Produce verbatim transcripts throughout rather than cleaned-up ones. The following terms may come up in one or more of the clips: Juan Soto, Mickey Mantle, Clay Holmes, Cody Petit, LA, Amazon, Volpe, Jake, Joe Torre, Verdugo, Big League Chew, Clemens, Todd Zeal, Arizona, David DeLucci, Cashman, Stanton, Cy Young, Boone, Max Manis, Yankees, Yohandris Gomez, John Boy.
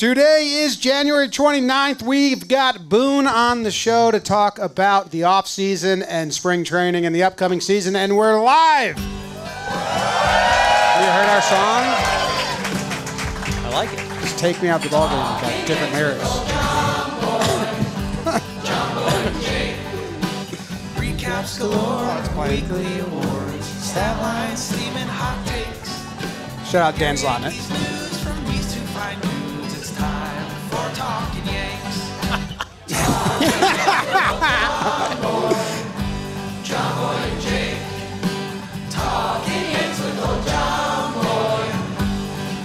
Today is January twenty-ninth. We've got Boone on the show to talk about the offseason and spring training and the upcoming season, and we're live. You heard our song? I like it. Just take me out the ballgame. We've got different lyrics. John Boy and Jake. Recaps galore. Weekly awards. Stat lines, steaming hot takes. Shout out Dan Zlotnick. Talkin' Yanks. John Boy, John Boy and Jake. Talkin' Yanks with old John Boy.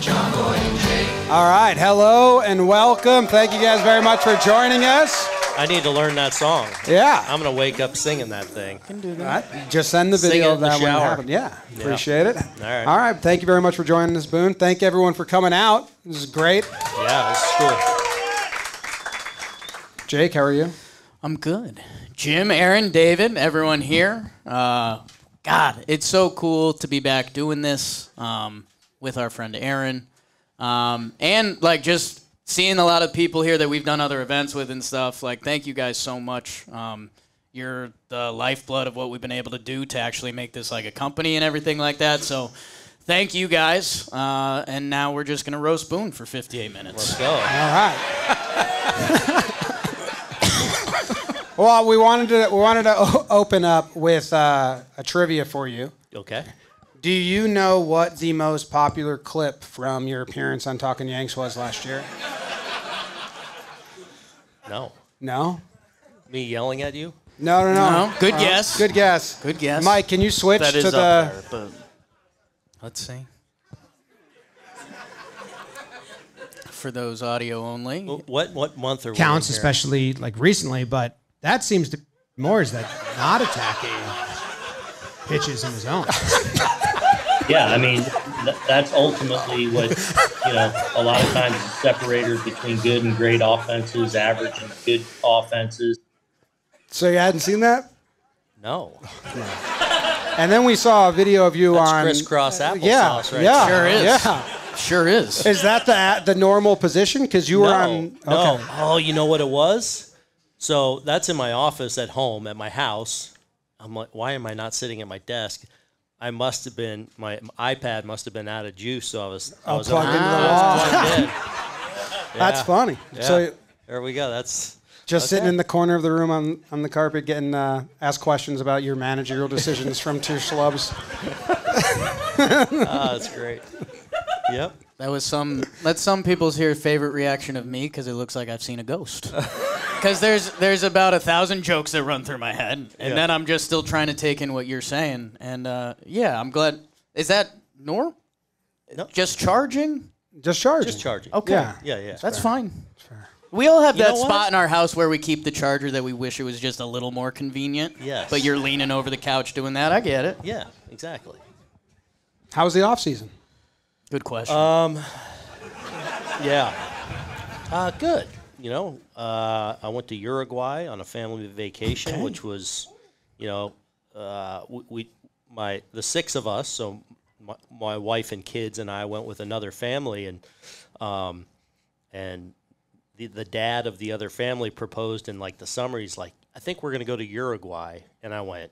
John Boy and Jake. All right, hello and welcome. Thank you guys very much for joining us. I need to learn that song. Yeah. I'm going to wake up singing that thing. You can do that. Right. Just send the video of that when it happened. Yeah, yeah. Appreciate it. All right. All right. Thank you very much for joining us, Boone. Thank everyone for coming out. This is great. Yeah, this is cool. Jake, how are you? I'm good. Jim, Aaron, David, everyone here. Uh, God, it's so cool to be back doing this um, with our friend Aaron. Um, and, like, just seeing a lot of people here that we've done other events with and stuff. Like, thank you guys so much. Um, you're the lifeblood of what we've been able to do to actually make this, like, a company and everything like that. So thank you guys. Uh, and now we're just going to roast Boone for fifty-eight minutes. Let's go. All right. Well, we wanted to we wanted to o open up with uh, a trivia for you. Okay. Do you know what the most popular clip from your appearance on Talkin' Yanks was last year? No. No? Me yelling at you? No, no, no. no. Good uh, guess. Good guess. Good guess. Mike, can you switch that to is the? Up there, but let's see. For those audio only. What what month are we? Counts especially like recently, but. That seems to be more is that not attacking pitches in his own. Yeah, I mean, th that's ultimately what, you know, a lot of times the separator between good and great offenses, average and good offenses. So you hadn't seen that? No. No. And then we saw a video of you that's on... crisscross applesauce, yeah, right? Yeah, sure is. Yeah. Sure is. Is that the, the normal position? Because you were no, on... Okay. No. Oh, you know what it was? So that's in my office at home, at my house. I'm like, why am I not sitting at my desk? I must have been, my iPad must have been out of juice, so I was, I was plugged into the wall. Yeah. That's funny. Yeah. So there we go. That's just okay. Sitting in the corner of the room on, on the carpet, getting uh, asked questions about your managerial decisions from two schlubs. Oh, that's great. Yep. That was some, that's some people's here favorite reaction of me because it looks like I've seen a ghost. Because there's, there's about a thousand jokes that run through my head, and yeah. Then I'm just still trying to take in what you're saying. And uh, yeah, I'm glad. Is that normal? No. Just charging? Just charging. Just charging. Okay. Yeah, yeah. yeah. That's fair. Fine. Fair. We all have you that spot in our house where we keep the charger that we wish it was just a little more convenient. Yes. But you're leaning over the couch doing that. I get it. Yeah, exactly. How was the off season? Good question. Um, yeah. Uh, good. You know, uh, I went to Uruguay on a family vacation, okay. Which was, you know, uh, we, we my the six of us. So my, my wife and kids and I went with another family, and um, and the the dad of the other family proposed in like the summer. He's like, I think we're gonna go to Uruguay, and I went.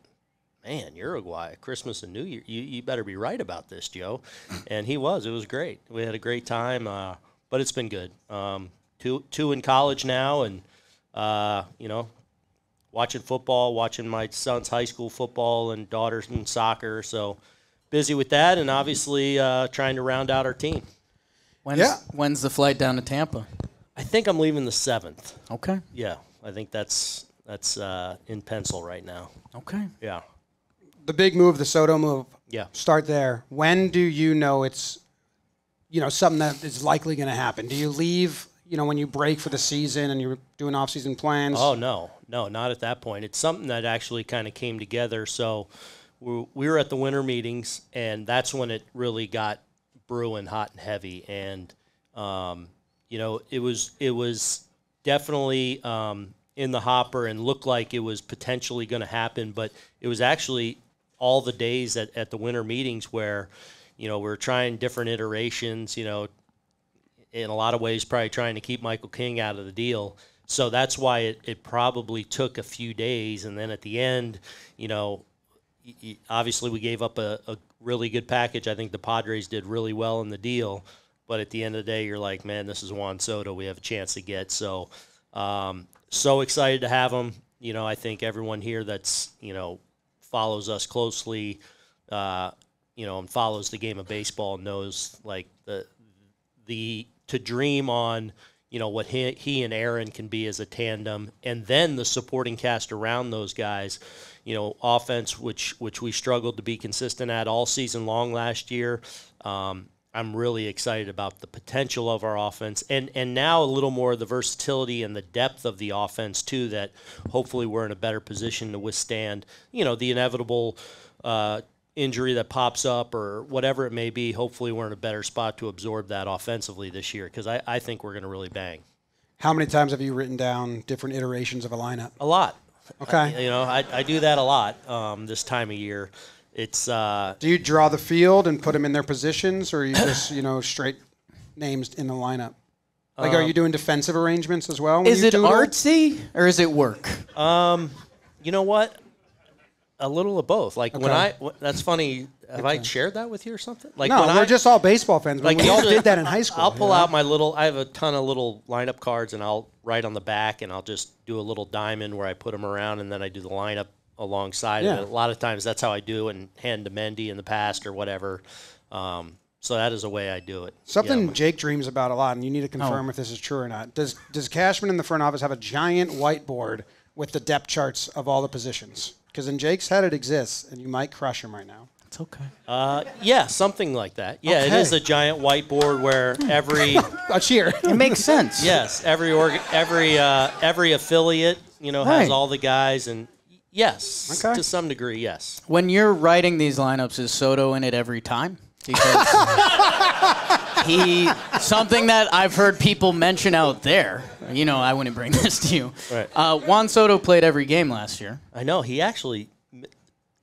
Man, Uruguay, Christmas and New Year, you, you better be right about this, Joe. And he was. It was great. We had a great time, uh, but it's been good. Um, two, two in college now, and, uh, you know, watching football, watching my son's high school football and daughter's in soccer. So busy with that and obviously uh, trying to round out our team. When's, yeah. When's the flight down to Tampa? I think I'm leaving the seventh. Okay. Yeah, I think that's, that's uh, in pencil right now. Okay. Yeah. The big move, the Soto move. Yeah. Start there. When do you know it's, you know, something that is likely going to happen? Do you leave, you know, when you break for the season and you're doing off-season plans? Oh, no. No, not at that point. It's something that actually kind of came together. So we, we were at the winter meetings, and that's when it really got brewing hot and heavy. And, um, you know, it was, it was definitely um, in the hopper and looked like it was potentially going to happen, but it was actually – all the days at, at the winter meetings where, you know, we we're trying different iterations, you know, in a lot of ways probably trying to keep Michael King out of the deal. So that's why it, it probably took a few days. And then at the end, you know, obviously we gave up a, a really good package. I think the Padres did really well in the deal. But at the end of the day, you're like, man, this is Juan Soto. We have a chance to get. So um, so excited to have him. You know, I think everyone here that's, you know, follows us closely, uh, you know, and follows the game of baseball knows, like, the the to dream on, you know, what he, he and Aaron can be as a tandem, and then the supporting cast around those guys, you know, offense, which which we struggled to be consistent at all season long last year. Um, I'm really excited about the potential of our offense, and and now a little more of the versatility and the depth of the offense too. That hopefully we're in a better position to withstand, you know, the inevitable uh, injury that pops up or whatever it may be. Hopefully, we're in a better spot to absorb that offensively this year, because I, I think we're going to really bang. How many times have you written down different iterations of a lineup? A lot. Okay. I, you know, I I do that a lot um, this time of year. It's. Uh, Do you draw the field and put them in their positions, or are you just you know straight names in the lineup? Like, um, are you doing defensive arrangements as well? Is it artsy or is it work? Um, you know what? A little of both. Like okay. when I, w that's funny. Have okay. I shared that with you or something? Like no, when we're I, just all baseball fans. But like we all did that in high school. I'll pull yeah. out my little. I have a ton of little lineup cards, and I'll write on the back, and I'll just do a little diamond where I put them around, and then I do the lineup alongside yeah. of it. A lot of times that's how I do it, and hand to Mendy in the past or whatever. Um, so that is a way I do it. Something yeah. Jake dreams about a lot, and you need to confirm oh. if this is true or not. Does does Cashman in the front office have a giant whiteboard with the depth charts of all the positions? Because in Jake's head it exists, and you might crush him right now. It's okay. Uh, yeah, something like that. Yeah, okay. It is a giant whiteboard where every a cheer. It makes sense. Yes, every org every uh, every affiliate, you know, right. has all the guys and. Yes, okay. to some degree, yes. When you're writing these lineups, is Soto in it every time? Because he, something that I've heard people mention out there, you know, I wouldn't bring this to you. Right. Uh, Juan Soto played every game last year. I know. He actually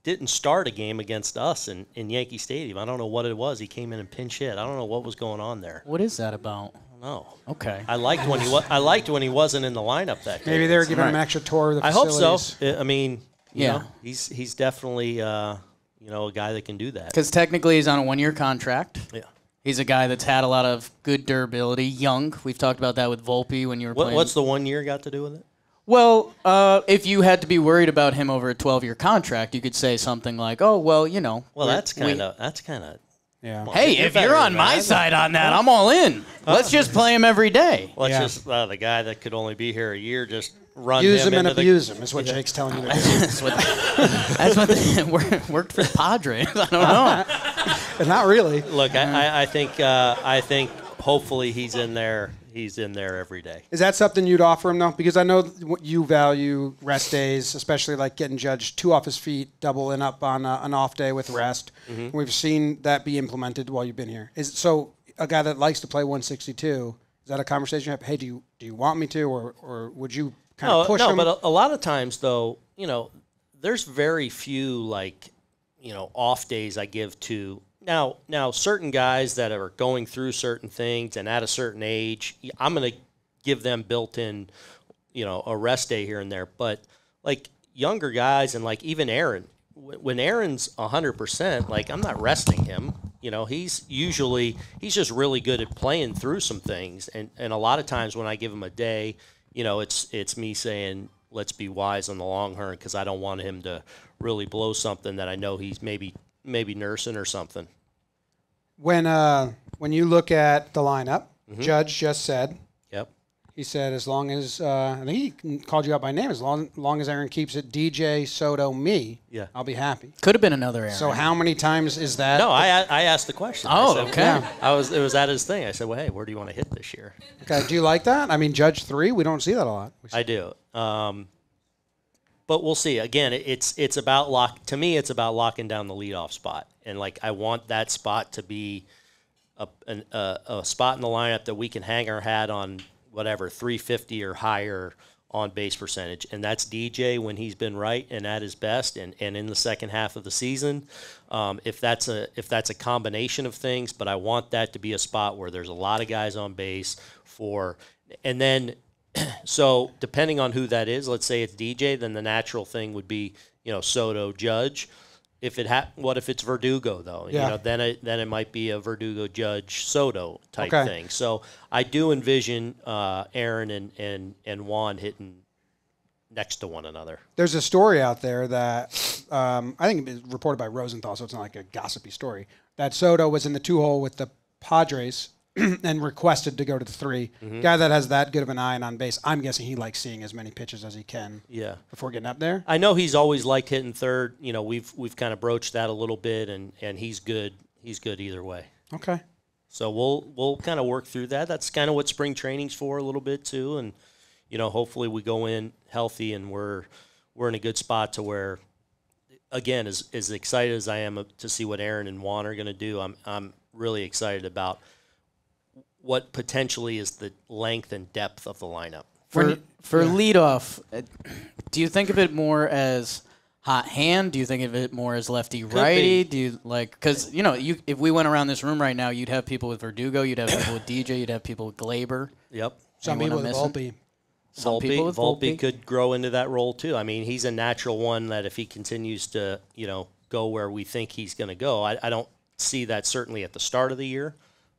didn't start a game against us in, in Yankee Stadium. I don't know what it was. He came in and pinch hit. I don't know what was going on there. What is that about? No. Okay. I liked when he was. I liked when he wasn't in the lineup that day. Maybe they were giving him an extra tour of the facilities. I hope so. I mean, you yeah, know, he's he's definitely uh, you know, a guy that can do that. Because technically, he's on a one-year contract. Yeah. He's a guy that's had a lot of good durability. Young. We've talked about that with Volpe when you were what, playing. What's the one year got to do with it? Well, uh, if you had to be worried about him over a twelve-year contract, you could say something like, "Oh, well, you know." Well, that's kind of that's kind of. Yeah. Well, hey, if you're on my side on that, I'm all in. Let's just play him every day. Let's yeah. just uh, the guy that could only be here a year, just run use him, him and abuse him. Is what yeah. Jake's telling you. That's what that's what the, worked for the Padres. I don't know. But not really. Look, I, I think uh, I think hopefully he's in there. He's in there every day. Is that something you'd offer him, though? Because I know you value rest days, especially like getting Judge two off his feet, doubling up on a, an off day with rest. Mm-hmm. We've seen that be implemented while you've been here. Is so a guy that likes to play one sixty-two, is that a conversation you have? Hey, do you, do you want me to, or, or would you kind no, of push no, him? No, but a, a lot of times, though, you know, there's very few, like, you know, off days I give to. Now, now, certain guys that are going through certain things and at a certain age, I'm going to give them built-in, you know, a rest day here and there. But, like, younger guys and, like, even Aaron, when Aaron's one hundred percent, like, I'm not resting him. You know, he's usually – he's just really good at playing through some things. And, and a lot of times when I give him a day, you know, it's, it's me saying – let's be wise on the long run, because I don't want him to really blow something that I know he's maybe maybe nursing or something. When uh, when you look at the lineup, mm-hmm. Judge just said, "Yep." He said, "As long as uh, I think he called you out by name, as long, long as Aaron keeps it, D J, Soto, me, yeah, I'll be happy." Could have been another Aaron. So how many times is that? No, I I asked the question. Oh, I said, okay. Yeah. I was it was at his thing. I said, "Well, hey, where do you want to hit this year?" Okay, do you like that? I mean, Judge three, we don't see that a lot. I do. Um, but we'll see. Again, it's it's about lock. To me, it's about locking down the leadoff spot, and like I want that spot to be a an, a, a spot in the lineup that we can hang our hat on, whatever three fifty or higher on base percentage, and that's D J when he's been right and at his best, and, and in the second half of the season. Um, if that's a if that's a combination of things, but I want that to be a spot where there's a lot of guys on base for, and then so depending on who that is, let's say it's D J, then the natural thing would be you know Soto, Judge. If it ha- what if it's Verdugo though? Yeah. You know, then it then it might be a Verdugo, Judge, Soto type okay. thing. So I do envision uh, Aaron and and and Juan hitting next to one another. There's a story out there that um, I think it was reported by Rosenthal, so it's not like a gossipy story, that Soto was in the two-hole with the Padres and requested to go to the three. Mm-hmm. Guy that has that good of an eye and on base, I'm guessing he likes seeing as many pitches as he can yeah. before getting up there. I know he's always liked hitting third. You know, we've we've kind of broached that a little bit, and, and he's good. He's good either way. Okay. So we'll we'll kind of work through that. That's kind of what spring training's for a little bit too, and you know, hopefully we go in healthy and we're we're in a good spot to where, again, as as excited as I am to see what Aaron and Juan are going to do, I'm I'm really excited about what potentially is the length and depth of the lineup. For for yeah. leadoff, do you think of it more as hot hand? Do you think of it more as lefty Could righty? Be. Do you like because you know you if we went around this room right now, you'd have people with Verdugo, you'd have people with D J, you'd have people with Glaber. Yep. Some people with Volpe. Some Volpe, people with Volpe. Volpe could grow into that role, too. I mean, he's a natural one that if he continues to, you know, go where we think he's going to go, I, I don't see that certainly at the start of the year.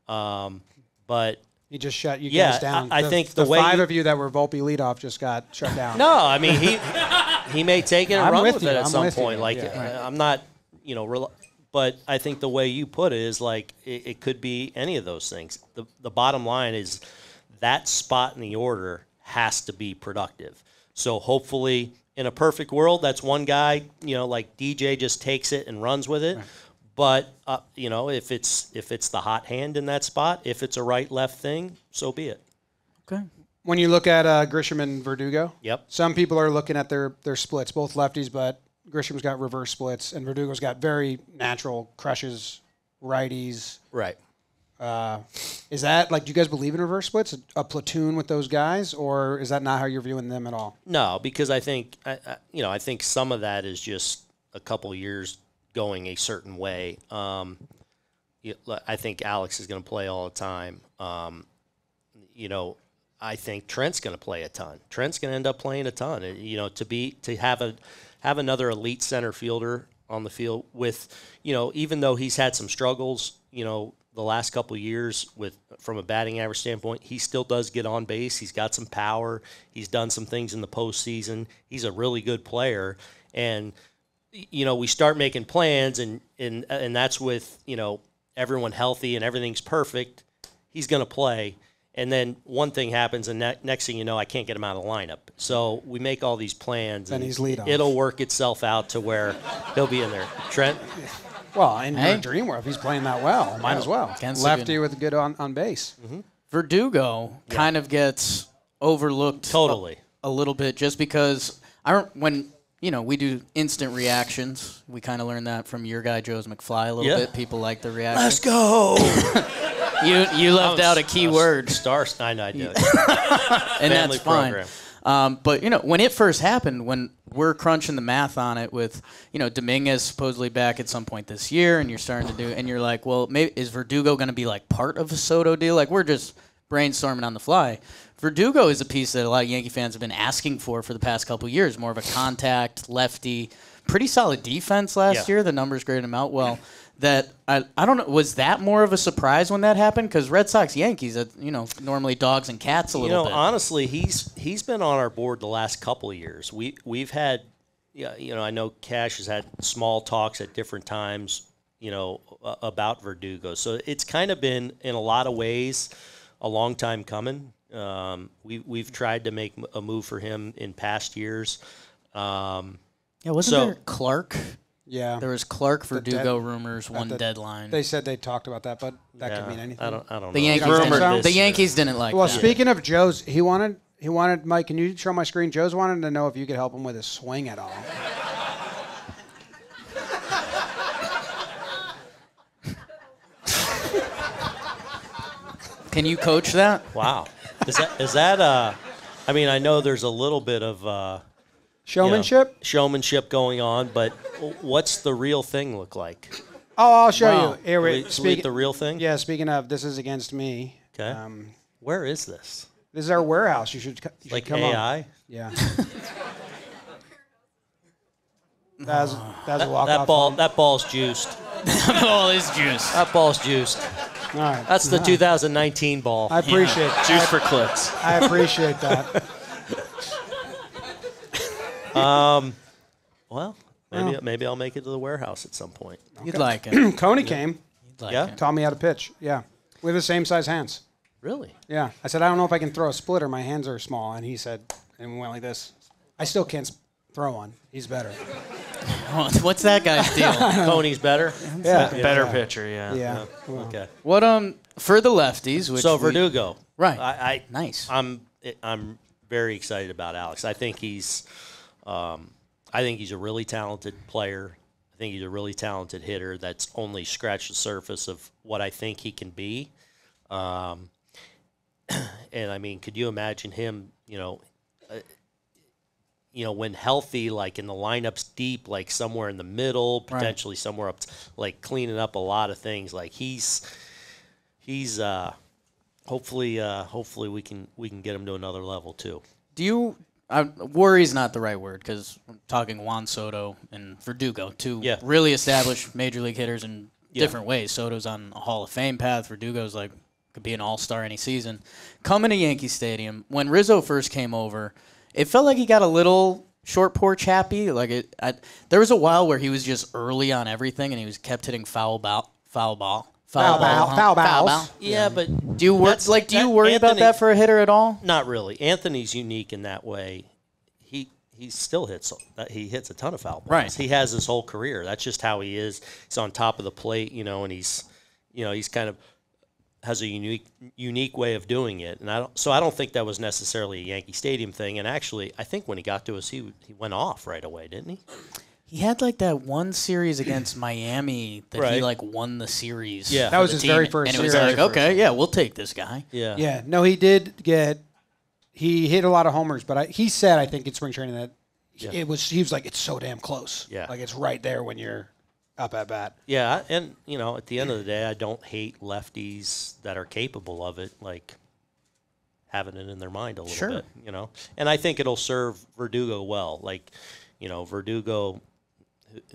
Um, but you just shut you yeah, guys down. I, I the, think the, the way five he, of you that were Volpe leadoff just got shut down. No, I mean, he he may take it and I'm run with, with it you. at I'm some point. You. Like, yeah. uh, I'm not, you know, rel- but I think the way you put it is like it, it could be any of those things. The, the bottom line is that spot in the order has to be productive. So hopefully in a perfect world, that's one guy, you know, like D J just takes it and runs with it. Right. But, uh, you know, if it's if it's the hot hand in that spot, if it's a right-left thing, so be it. Okay. When you look at uh, Grisham and Verdugo, yep. some people are looking at their, their splits, both lefties, but Grisham's got reverse splits, and Verdugo's got very natural crushes, righties. Right. Uh, is that like, do you guys believe in reverse splits, a platoon with those guys, or is that not how you're viewing them at all? No, because I think, I, I, you know, I think some of that is just a couple years going a certain way. Um, I think Alex is going to play all the time. Um, you know, I think Trent's going to play a ton. Trent's going to end up playing a ton, you know, to be, to have a, have another elite center fielder on the field with, you know, even though he's had some struggles, you know, the last couple of years with from a batting average standpoint, he still does get on base. He's got some power. He's done some things in the postseason. He's a really good player. And, you know, we start making plans, and, and, and that's with, you know, everyone healthy and everything's perfect. He's going to play. And then one thing happens, and that, next thing you know, I can't get him out of the lineup. So we make all these plans, and, and he's lead off. It'll work itself out to where he'll be in there. Trent? Well, in hey. your dream world, if he's playing that well, might yeah. as well. Kensigan. Lefty with good on, on base. Mm-hmm. Verdugo yeah. kind of gets overlooked totally a, a little bit just because I when you know we do instant reactions, we kind of learned that from your guy Joe's McFly a little yeah. bit. People like the reaction. Let's go. you you left was, out a key word. Star Stein, I did. And that's fine. Um, but, you know, when it first happened, when we're crunching the math on it with, you know, Dominguez supposedly back at some point this year, and you're starting to do, and you're like, well, maybe is Verdugo going to be, like, part of a Soto deal? Like, we're just brainstorming on the fly. Verdugo is a piece that a lot of Yankee fans have been asking for for the past couple of years, more of a contact, lefty, pretty solid defense last yeah. year. The numbers graded him out well. That I I don't know, was that more of a surprise when that happened? Because Red Sox Yankees, uh, you know, normally dogs and cats a little bit. You know, bit. honestly, he's he's been on our board the last couple of years. We we've had, yeah, you know, I know Cash has had small talks at different times, you know, uh, about Verdugo. So it's kind of been in a lot of ways a long time coming. Um, we we've tried to make a move for him in past years. Um, yeah, wasn't so, there Clark? Yeah, there was Clark Verdugo dead, rumors one the, deadline. They said they talked about that, but that yeah, could mean anything. I don't, I don't the know. Yankees didn't, the Yankees didn't like. Well, that. speaking yeah. of Joe's, he wanted he wanted Mike. Can you show my screen? Joe's wanted to know if you could help him with his swing at all. Can you coach that? Wow, is that is that uh I mean, I know there's a little bit of uh, showmanship you know, showmanship going on, but what's the real thing look like? Oh, I'll show wow. you. Here we speak the real thing. Yeah. Speaking of, this is against me. Okay. Um, Where is this? This is our warehouse. You should, you should like come A I. On. Yeah. That's that's that, a walk that off ball. One. That ball's juiced. That ball is juiced. That ball's juiced. All right. That's the All right. two thousand nineteen ball. I appreciate yeah. juice I, for clips. I appreciate that. um, well, maybe well. maybe I'll make it to the warehouse at some point. Okay. You'd like it. Coney came. You'd like yeah. It. Taught me how to pitch. Yeah. We have the same size hands. Really? Yeah. I said, I don't know if I can throw a splitter. My hands are small. And he said, and we went like this. I still can't throw one. He's better. What's that guy's deal? Coney's better? Yeah. yeah. Better yeah. pitcher, yeah. Yeah. yeah. Okay. What, um, for the lefties. Which so, Verdugo. We, right. I, I, nice. I'm I'm very excited about Alex. I think he's, um, I think he's a really talented player. I think he's a really talented hitter that's only scratched the surface of what I think he can be. Um, And, I mean, could you imagine him, you know, uh, you know, when healthy, like in the lineups deep, like somewhere in the middle, potentially right. somewhere up, like cleaning up a lot of things. Like he's, he's, uh, hopefully, uh, hopefully we can, we can get him to another level too. Do you, uh, worry is not the right word because I'm talking Juan Soto and Verdugo, two yeah. really established major league hitters in yeah. different ways. Soto's on a Hall of Fame path. Verdugo's like, could be an all-star any season. Coming to Yankee Stadium, when Rizzo first came over, it felt like he got a little short porch happy. Like it, I, there was a while where he was just early on everything, and he was kept hitting foul ball, foul ball, foul, foul ball, bow, foul, foul ball. Yeah, yeah, but do you wor like do you worry Anthony, about that for a hitter at all? Not really. Anthony's unique in that way. He he still hits he hits a ton of foul balls. Right. He has his whole career. That's just how he is. He's on top of the plate, you know, and he's you know he's kind of. has a unique unique way of doing it, and I don't. So I don't think that was necessarily a Yankee Stadium thing. And actually, I think when he got to us, he he went off right away, didn't he? He had like that one series against Miami that right. he like won the series. Yeah, that was his team. very first. And it was series. like, okay, yeah, we'll take this guy. Yeah, yeah. No, he did get. He hit a lot of homers, but I, he said, I think in spring training that yeah. it was. He was like, it's so damn close. Yeah, like it's right there when you're. Up at bat. Yeah, and, you know, at the end of the day, I don't hate lefties that are capable of it, like having it in their mind a little sure. bit, you know. And I think it'll serve Verdugo well. Like, you know, Verdugo,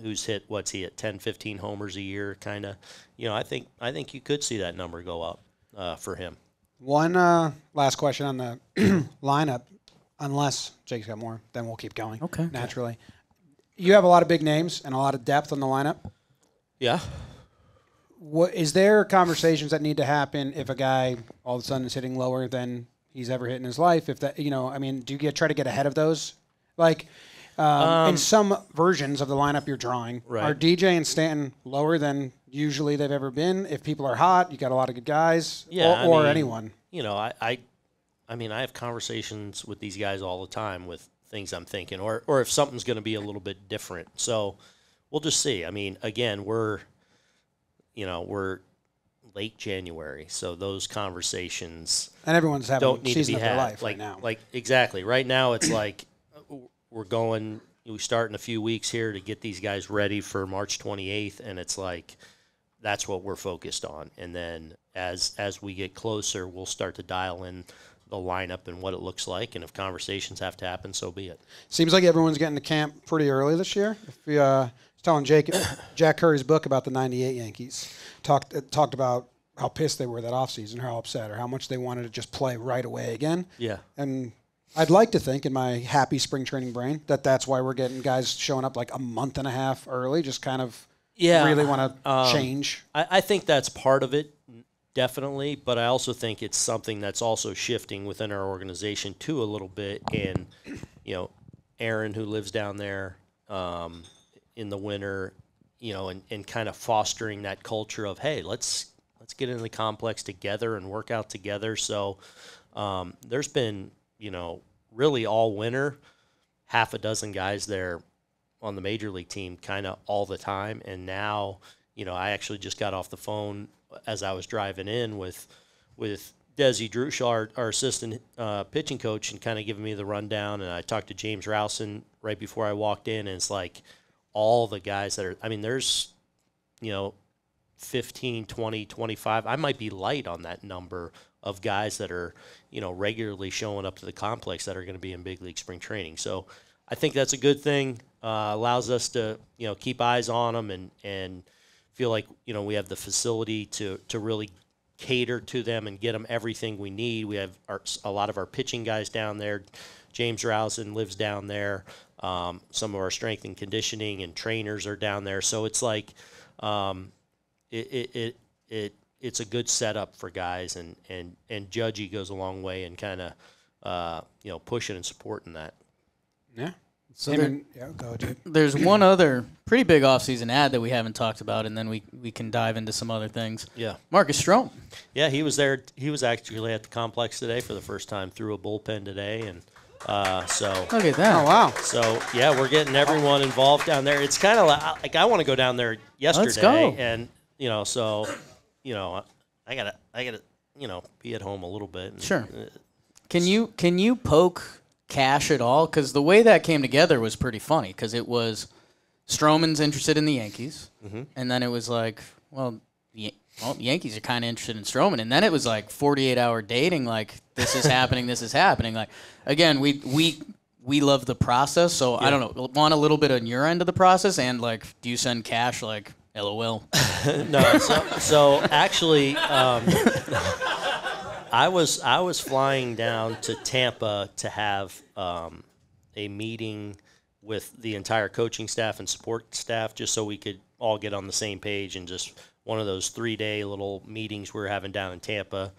who's hit, what's he at, ten, fifteen homers a year, kind of. You know, I think I think you could see that number go up uh, for him. One uh, last question on the lineup, unless Jake's got more, then we'll keep going, okay, naturally. You have a lot of big names and a lot of depth on the lineup. Yeah. What, is there conversations that need to happen if a guy all of a sudden is hitting lower than he's ever hit in his life? If that, you know, I mean, do you get try to get ahead of those? Like, um, um, in some versions of the lineup you're drawing, right. are D J and Stanton lower than usually they've ever been? If people are hot, you got a lot of good guys, yeah, or, or I mean, anyone. You know, I, I, I mean, I have conversations with these guys all the time with things I'm thinking, or or if something's going to be a little bit different. So we'll just see. I mean, again, we're, you know, we're late January, so those conversations and everyone's having don't need season to be of their had. Life like, right now. Like exactly right now, it's like we're going. We start in a few weeks here to get these guys ready for March twenty-eighth, and it's like that's what we're focused on. And then as as we get closer, we'll start to dial in the lineup and what it looks like, and if conversations have to happen, so be it. Seems like everyone's getting to camp pretty early this year. If we, uh, I was telling Jake, Jack Curry's book about the ninety-eight Yankees talked uh, talked about how pissed they were that offseason, how upset, or how much they wanted to just play right away again. Yeah. And I'd like to think in my happy spring training brain that that's why we're getting guys showing up like a month and a half early, just kind of yeah, really want to um, change. I, I think that's part of it. Definitely, but I also think it's something that's also shifting within our organization too a little bit. And, you know, Aaron, who lives down there um, in the winter, you know, and, and kind of fostering that culture of, hey, let's let's get into the complex together and work out together. So um, there's been, you know, really all winter, half a dozen guys there on the major league team kind of all the time. And now, you know, I actually just got off the phone as I was driving in with with Desi Drush, our, our assistant uh, pitching coach, and kind of giving me the rundown. And I talked to James Rousen right before I walked in, and it's like all the guys that are – I mean, there's, you know, fifteen, twenty, twenty-five. I might be light on that number of guys that are, you know, regularly showing up to the complex that are going to be in big league spring training. So I think that's a good thing. Uh, allows us to, you know, keep eyes on them and, and feel like, you know, we have the facility to, to really – cater to them and get them everything we need. We have our, a lot of our pitching guys down there. James Rousen lives down there. Um, some of our strength and conditioning and trainers are down there. So it's like um, it, it, it, it, it's a good setup for guys, and, and, and Judgy goes a long way in kind of, uh, you know, pushing and supporting that. Yeah. So hey, there, yeah, go, dude. There's one other pretty big offseason ad that we haven't talked about, and then we, we can dive into some other things. Yeah, Marcus Stroman. Yeah, he was there. He was actually at the complex today for the first time. Threw a bullpen today, and uh, so look at that. Oh wow. So yeah, we're getting everyone involved down there. It's kind of like, like I want to go down there yesterday. Let's go. And you know, so you know, I gotta I gotta you know be at home a little bit. And, sure. Uh, can you can you poke Cash at all? Because the way that came together was pretty funny, because it was Stroman's interested in the Yankees, mm-hmm. and then it was like, well, the well, Yankees are kind of interested in Stroman, and then it was like forty-eight hour dating, like, this is happening, this is happening. Like, again, we we we love the process, so yeah. I don't know, want a little bit on your end of the process, and, like, do you send Cash, like, LOL? No, so, so actually... Um, I was I was flying down to Tampa to have um, a meeting with the entire coaching staff and support staff, just so we could all get on the same page, and just one of those three-day little meetings we were having down in Tampa,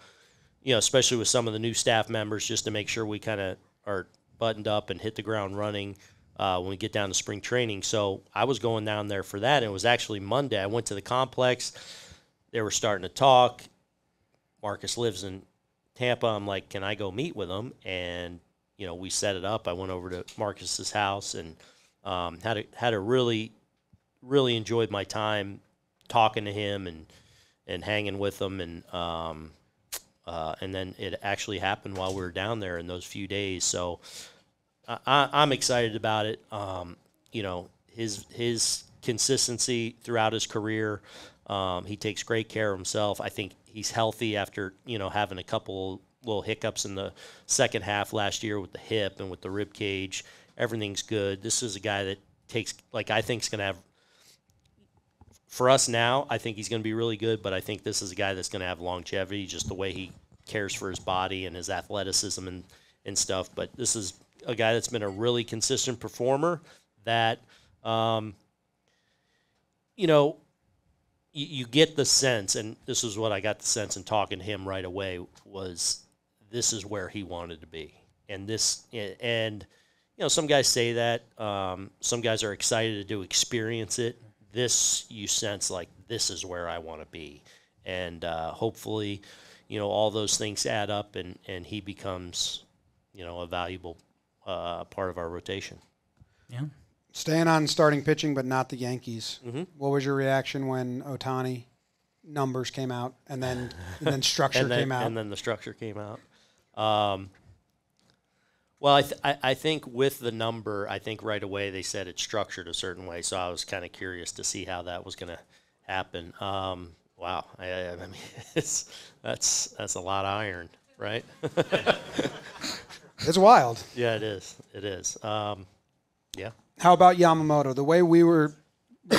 you know, especially with some of the new staff members, just to make sure we kind of are buttoned up and hit the ground running uh, when we get down to spring training. So I was going down there for that, and it was actually Monday. I went to the complex. They were starting to talk. Marcus lives in Tampa. I'm like, can I go meet with him? And, you know, we set it up. I went over to Marcus's house and um, had a, had a really, really enjoyed my time talking to him and, and hanging with him. And, um, uh, and then it actually happened while we were down there in those few days. So I, I, I'm excited about it. Um, you know, his, his consistency throughout his career. Um, he takes great care of himself. I think he's healthy after, you know, having a couple little hiccups in the second half last year with the hip and with the rib cage. Everything's good. This is a guy that takes, like, I think is going to have, for us now, I think he's going to be really good, but I think this is a guy that's going to have longevity, just the way he cares for his body and his athleticism and, and stuff. But this is a guy that's been a really consistent performer that, um, you know, you get the sense, and this is what I got the sense in talking to him right away, was this is where he wanted to be. And this, and you know, some guys say that, um, some guys are excited to experience it. This, you sense like this is where I want to be. And uh, hopefully, you know, all those things add up, and, and he becomes, you know, a valuable uh, part of our rotation. Yeah. Staying on starting pitching, but not the Yankees. Mm-hmm. What was your reaction when Otani numbers came out, and then and then structure and then, came out, and then the structure came out? Um, well, I, th I I think with the number, I think right away they said it's structured a certain way, so I was kind of curious to see how that was going to happen. Um, wow, I, I mean, it's that's that's a lot of iron, right? It's wild. Yeah, it is. It is. Um, yeah. How about Yamamoto? The way we were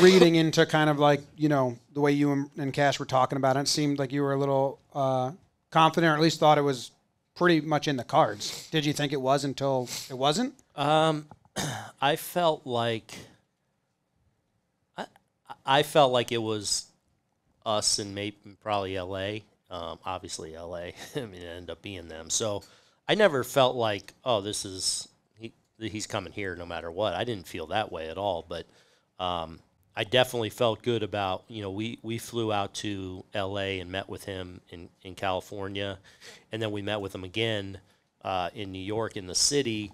reading into kind of like, you know, the way you and Cash were talking about it, it seemed like you were a little uh, confident, or at least thought it was pretty much in the cards. Did you think it was until it wasn't? Um, I felt like I, I felt like it was us and maybe probably L A. Um, obviously L A. I mean, it ended up being them. So I never felt like, oh, this is – he's coming here no matter what. I didn't feel that way at all, but um, I definitely felt good about, you know, we, we flew out to L A and met with him in, in California, and then we met with him again uh, in New York in the city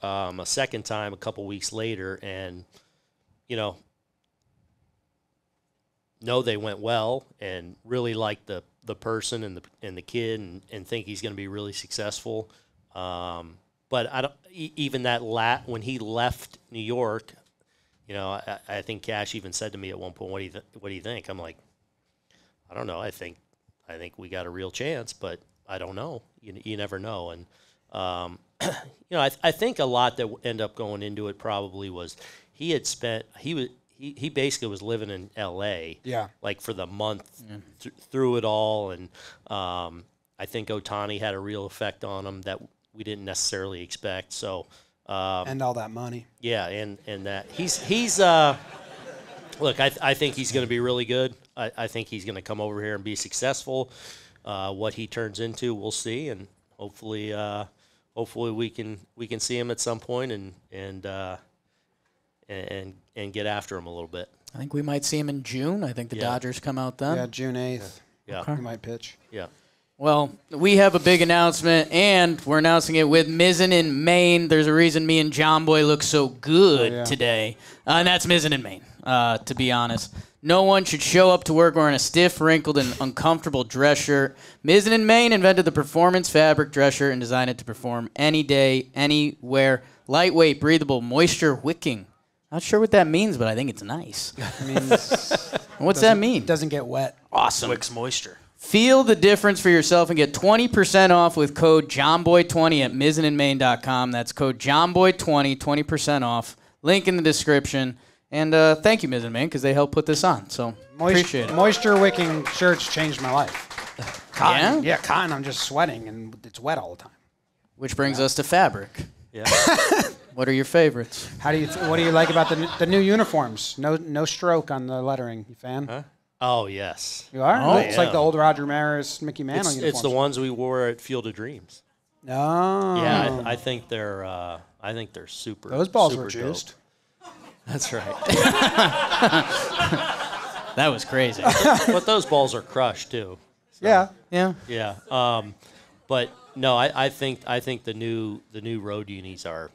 um, a second time a couple weeks later, and, you know, no, they went well and really liked the, the person and the and the kid and, and think he's going to be really successful. Um, but I don't even that la- when he left New York, you know, I, I think Cash even said to me at one point, "What do you th- what do you think?" I'm like, "I don't know. I think I think we got a real chance, but I don't know. You you never know." And um, you know, I th- I think a lot that end up going into it probably was he had spent he was. He he basically was living in L A, yeah, like for the month yeah. th- through it all, and um, I think Otani had a real effect on him that we didn't necessarily expect. So um, and all that money, yeah, and, and that he's he's uh, look, I th- I think he's going to be really good. I, I think he's going to come over here and be successful. Uh, what he turns into, we'll see, and hopefully uh, hopefully we can we can see him at some point and and. Uh, And and get after him a little bit. I think we might see him in June. I think the yeah. Dodgers come out then. Yeah, June eighth. Yeah. yeah. He might pitch. Yeah. Well, we have a big announcement, and we're announcing it with Mizzen and Maine. There's a reason me and John Boy look so good oh, yeah. today, uh, and that's Mizzen and Maine, uh, to be honest. No one should show up to work wearing a stiff, wrinkled, and uncomfortable dress shirt. Mizzen and Maine invented the performance fabric dress shirt and designed it to perform any day, anywhere. Lightweight, breathable, moisture-wicking. Not sure what that means, but I think it's nice. It means What's that mean? Doesn't get wet. Awesome. Wicks moisture. Feel the difference for yourself and get twenty percent off with code John Boy twenty at mizzen and maine dot com. That's code John Boy twenty, twenty percent off. Link in the description. And uh, thank you, Mizzen and Maine, because they helped put this on. So Moist- appreciate it. Moisture-wicking shirts changed my life. Cotton, yeah? Yeah, cotton. I'm just sweating, and it's wet all the time. Which brings yeah. us to fabric. Yeah. What are your favorites? How do you? Th- what do you like about the the new uniforms? No, no stroke on the lettering. You fan? Huh? Oh yes. You are. Oh, it's yeah. like the old Roger Maris, Mickey Mantle it's, uniforms. It's the ones we wore at Field of Dreams. Oh. Yeah, I, I think they're. Uh, I think they're super. Those balls super were juiced. Dope. That's right. That was crazy. But those balls are crushed too. So. Yeah. Yeah. Yeah. Um, but no, I, I think I think the new the new road unis are.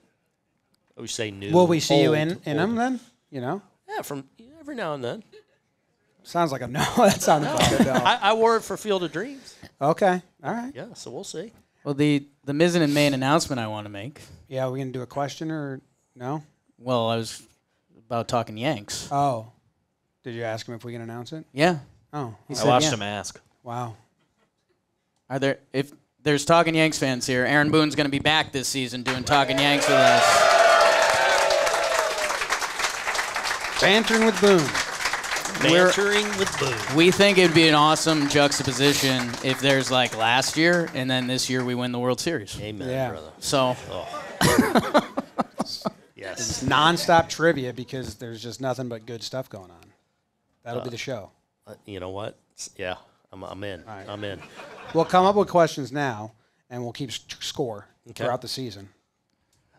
I would say new. Will we see old, you in, in them then? You know? Yeah, from every now and then. Sounds like a no. That sounded no. like a no. I, I wore it for Field of Dreams. Okay. All right. Yeah, so we'll see. Well, the, the Mizzen and Maine announcement I want to make. Yeah, are we going to do a question or no? Well, I was about talking Yanks. Oh. Did you ask him if we can announce it? Yeah. Oh. He I said watched yeah. him ask. Wow. Are there, if there's Talkin' Yanks fans here, Aaron Boone's going to be back this season doing Talkin' Yanks with us. Bantering with Boone. Bantering We're, with Boone. We think it would be an awesome juxtaposition if there's like last year and then this year we win the World Series. Amen, yeah. brother. So. Oh. Yes. It's nonstop trivia because there's just nothing but good stuff going on. That'll uh, be the show. Uh, you know what? Yeah, I'm, I'm in. Right. I'm in. We'll come up with questions now and we'll keep score okay. throughout the season.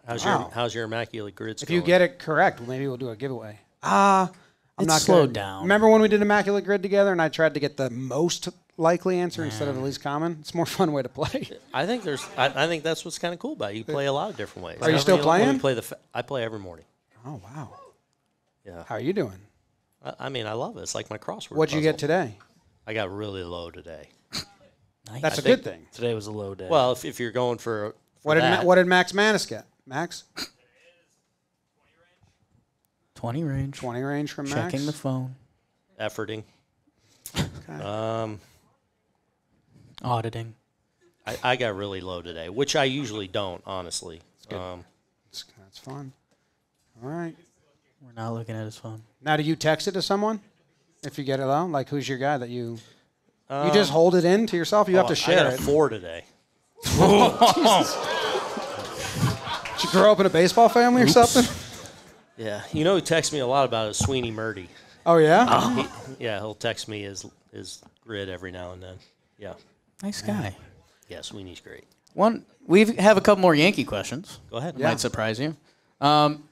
How's wow. your How's your Immaculate Grid score? If you get it correct, well, maybe we'll do a giveaway. Ah, uh, I'm it's not slowed good. down. Remember when we did Immaculate Grid together, and I tried to get the most likely answer Man. instead of the least common? It's a more fun way to play. I think there's. I, I think that's what's kind of cool about it. You play a lot of different ways. Are you every still playing? Play the fa- I play every morning. Oh wow. Yeah. How are you doing? I, I mean, I love it. It's like my crossword. What'd puzzle. you get today? I got really low today. Nice. That's I a good thing. Today was a low day. Well, if, if you're going for, for what did that. Ma- what did Max Manis get? Max. twenty range. twenty range from Max. Checking the phone. Efforting. Okay. Um, Auditing. I, I got really low today, which I usually don't, honestly. That's good. Um, that's, that's fun. All right. We're not looking at his phone. Now, do you text it to someone if you get it low? Like, who's your guy that you... Um, you just hold it in to yourself? You oh, have to share it. I got a four today. Did you grow up in a baseball family Oops. or something? Yeah, you know who texts me a lot about it is Sweeney Murdy. Oh, yeah? Oh. He, yeah, he'll text me his his grid every now and then. Yeah. Nice guy. Yeah, Sweeney's great. One, we have a couple more Yankee questions. Go ahead. Yeah. Might surprise you. Um,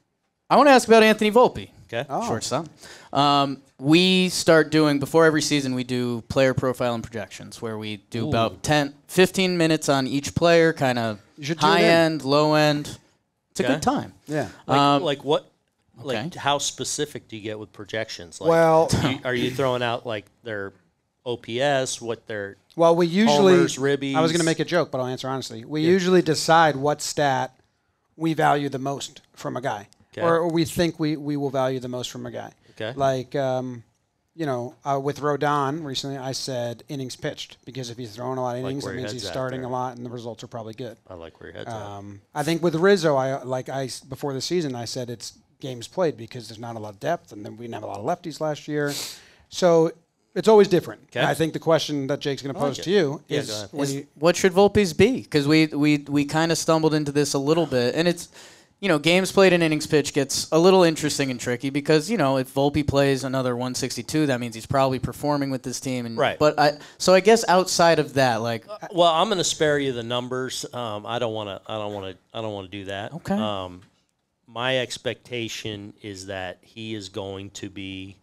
I want to ask about Anthony Volpe. Okay. Oh. Shortstop. Um, we start doing, before every season, we do player profile and projections, where we do Ooh. about ten, fifteen minutes on each player, kind of high end, low end. It's okay. a good time. Yeah. Like, um, like what? Like, okay. how specific do you get with projections? Like, well, you, are you throwing out like their O P S, what their well, we usually homers, ribbies. I was going to make a joke, but I'll answer honestly. We yeah. usually decide what stat we value the most from a guy, okay. or, or we think we, we will value the most from a guy. Okay. Like, um, you know, uh, with Rodon recently, I said innings pitched, because if he's throwing a lot of innings, like it means he's starting a lot, and the results are probably good. I like where your head's um, at. I think with Rizzo, I like I before the season, I said it's games played, because there's not a lot of depth, and then we didn't have a lot of lefties last year, so. It's always different. Okay. I think the question that Jake's going to pose like to you yeah, is, when is you what should Volpe's be? Because we we, we kind of stumbled into this a little bit. And it's, you know, games played and innings pitched gets a little interesting and tricky because, you know, if Volpe plays another one sixty-two, that means he's probably performing with this team. And, right. But I, so I guess outside of that, like. Uh, well, I'm going to spare you the numbers. Um, I don't want to. I don't want to. I don't want to do that. Okay. Um, my expectation is that he is going to be.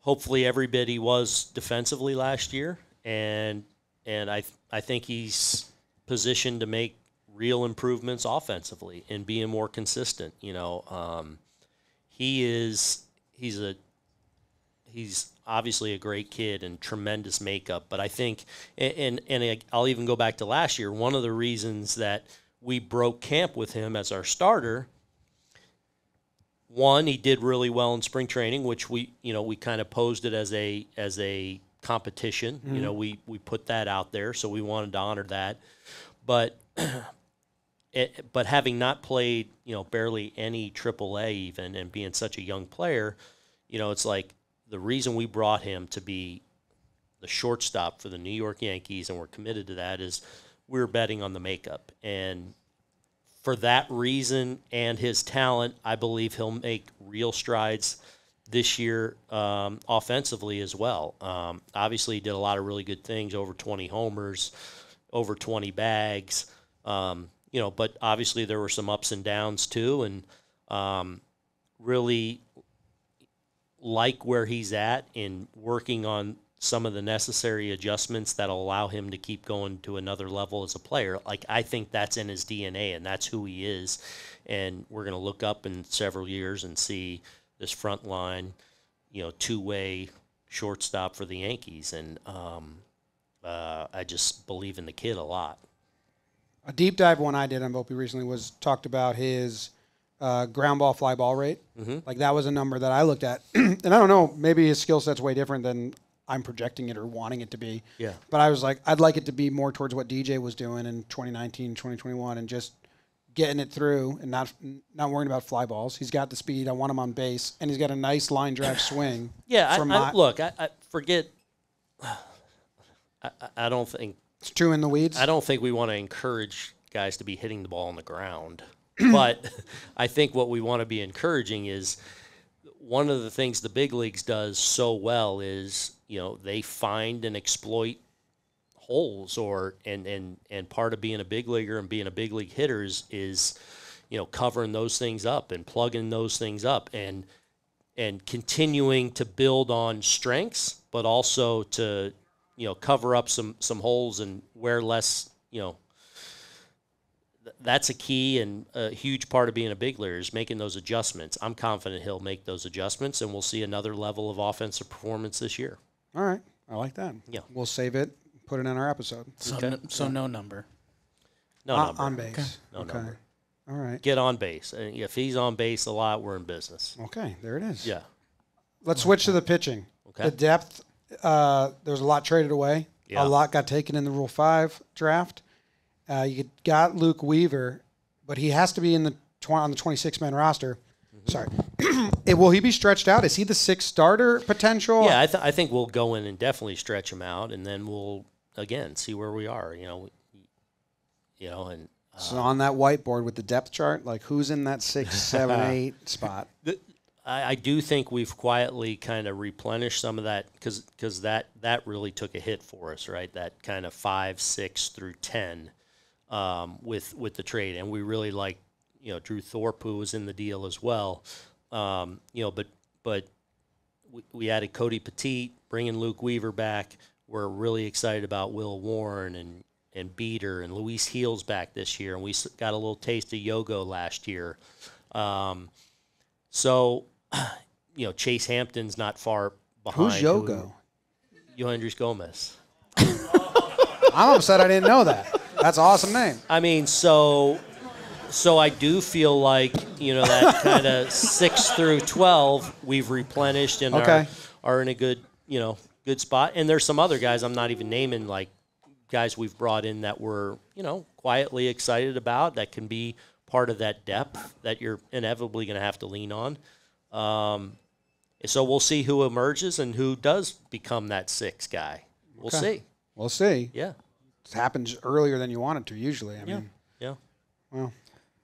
Hopefully every bit he was defensively last year, and and I th I think he's positioned to make real improvements offensively and being more consistent. You know, um, he is he's a he's obviously a great kid and tremendous makeup. But I think, and and, and I'll even go back to last year. One of the reasons that we broke camp with him as our starter. One, he did really well in spring training, which we, you know, we kind of posed it as a as a competition. Mm-hmm. You know, we we put that out there, so we wanted to honor that. But it, but having not played, you know, barely any triple A even, and being such a young player, you know, it's like the reason we brought him to be the shortstop for the New York Yankees, and we're committed to that, is we were betting on the makeup. And for that reason and his talent, I believe he'll make real strides this year um, offensively as well. Um, obviously, he did a lot of really good things, over twenty homers, over twenty bags. Um, you know, but obviously there were some ups and downs too, and um, really like where he's at in working on some of the necessary adjustments that'll allow him to keep going to another level as a player. Like, I think that's in his D N A, and that's who he is. And we're going to look up in several years and see this front line, you know, two-way shortstop for the Yankees. And um, uh, I just believe in the kid a lot. A deep dive one I did on Volpe recently was talked about his uh, ground ball, fly ball rate. Mm-hmm. Like, that was a number that I looked at. And I don't know, maybe his skill set's way different than – I'm projecting it or wanting it to be. Yeah. But I was like, I'd like it to be more towards what D J was doing in twenty nineteen, twenty twenty-one, and just getting it through and not not worrying about fly balls. He's got the speed. I want him on base, and he's got a nice line drive swing. Yeah, from I, I, my, look, I, I forget. I, I don't think. It's too in the weeds. I don't think we want to encourage guys to be hitting the ball on the ground. But I think what we want to be encouraging is one of the things the big leagues does so well is, you know, they find and exploit holes, or and and and part of being a big leaguer and being a big league hitter is, is you know, covering those things up and plugging those things up and and continuing to build on strengths, but also to, you know, cover up some some holes and wear less, you know. That's a key and a huge part of being a big leaguer is making those adjustments. I'm confident he'll make those adjustments, and we'll see another level of offensive performance this year. All right. I like that. Yeah. We'll save it, put it in our episode. So, okay. no, so no number. No uh, number. On base. Okay. No okay. number. All right. Get on base. If he's on base a lot, we're in business. Okay. There it is. Yeah. Let's oh, switch okay. to the pitching. Okay. The depth, uh, there was a lot traded away. Yeah. A lot got taken in the Rule five draft. Uh, you got Luke Weaver, but he has to be in the tw on the twenty-six man roster. Mm-hmm. Sorry. It, will he be stretched out? Is he the sixth starter potential? Yeah, I, th I think we'll go in and definitely stretch him out, and then we'll, again, see where we are. You know, you know, and uh, so on that whiteboard with the depth chart, like who's in that six, seven, eight spot? The, I, I do think we've quietly kind of replenished some of that, because because that, that really took a hit for us, right? That kind of five, six through ten. Um, with with the trade, and we really like, you know, Drew Thorpe, who was in the deal as well, um, you know, but but we, we added Cody Petit, bringing Luke Weaver back. We're really excited about Will Warren and and Beater and Luis Heels back this year, and we got a little taste of Yogo last year. Um, so, you know, Chase Hampton's not far behind. Who's Yogo? Who, Yohandris Gomez. I'm upset I didn't know that. That's an awesome name. I mean, so so I do feel like, you know, that kind of six through twelve we've replenished and okay. are, are in a good, you know, good spot. And there's some other guys I'm not even naming, like guys we've brought in that we're, you know, quietly excited about that can be part of that depth that you're inevitably going to have to lean on. Um, so we'll see who emerges and who does become that sixth guy. We'll okay. see. We'll see. Yeah. It happens earlier than you want it to usually. I yeah. mean, yeah. Well,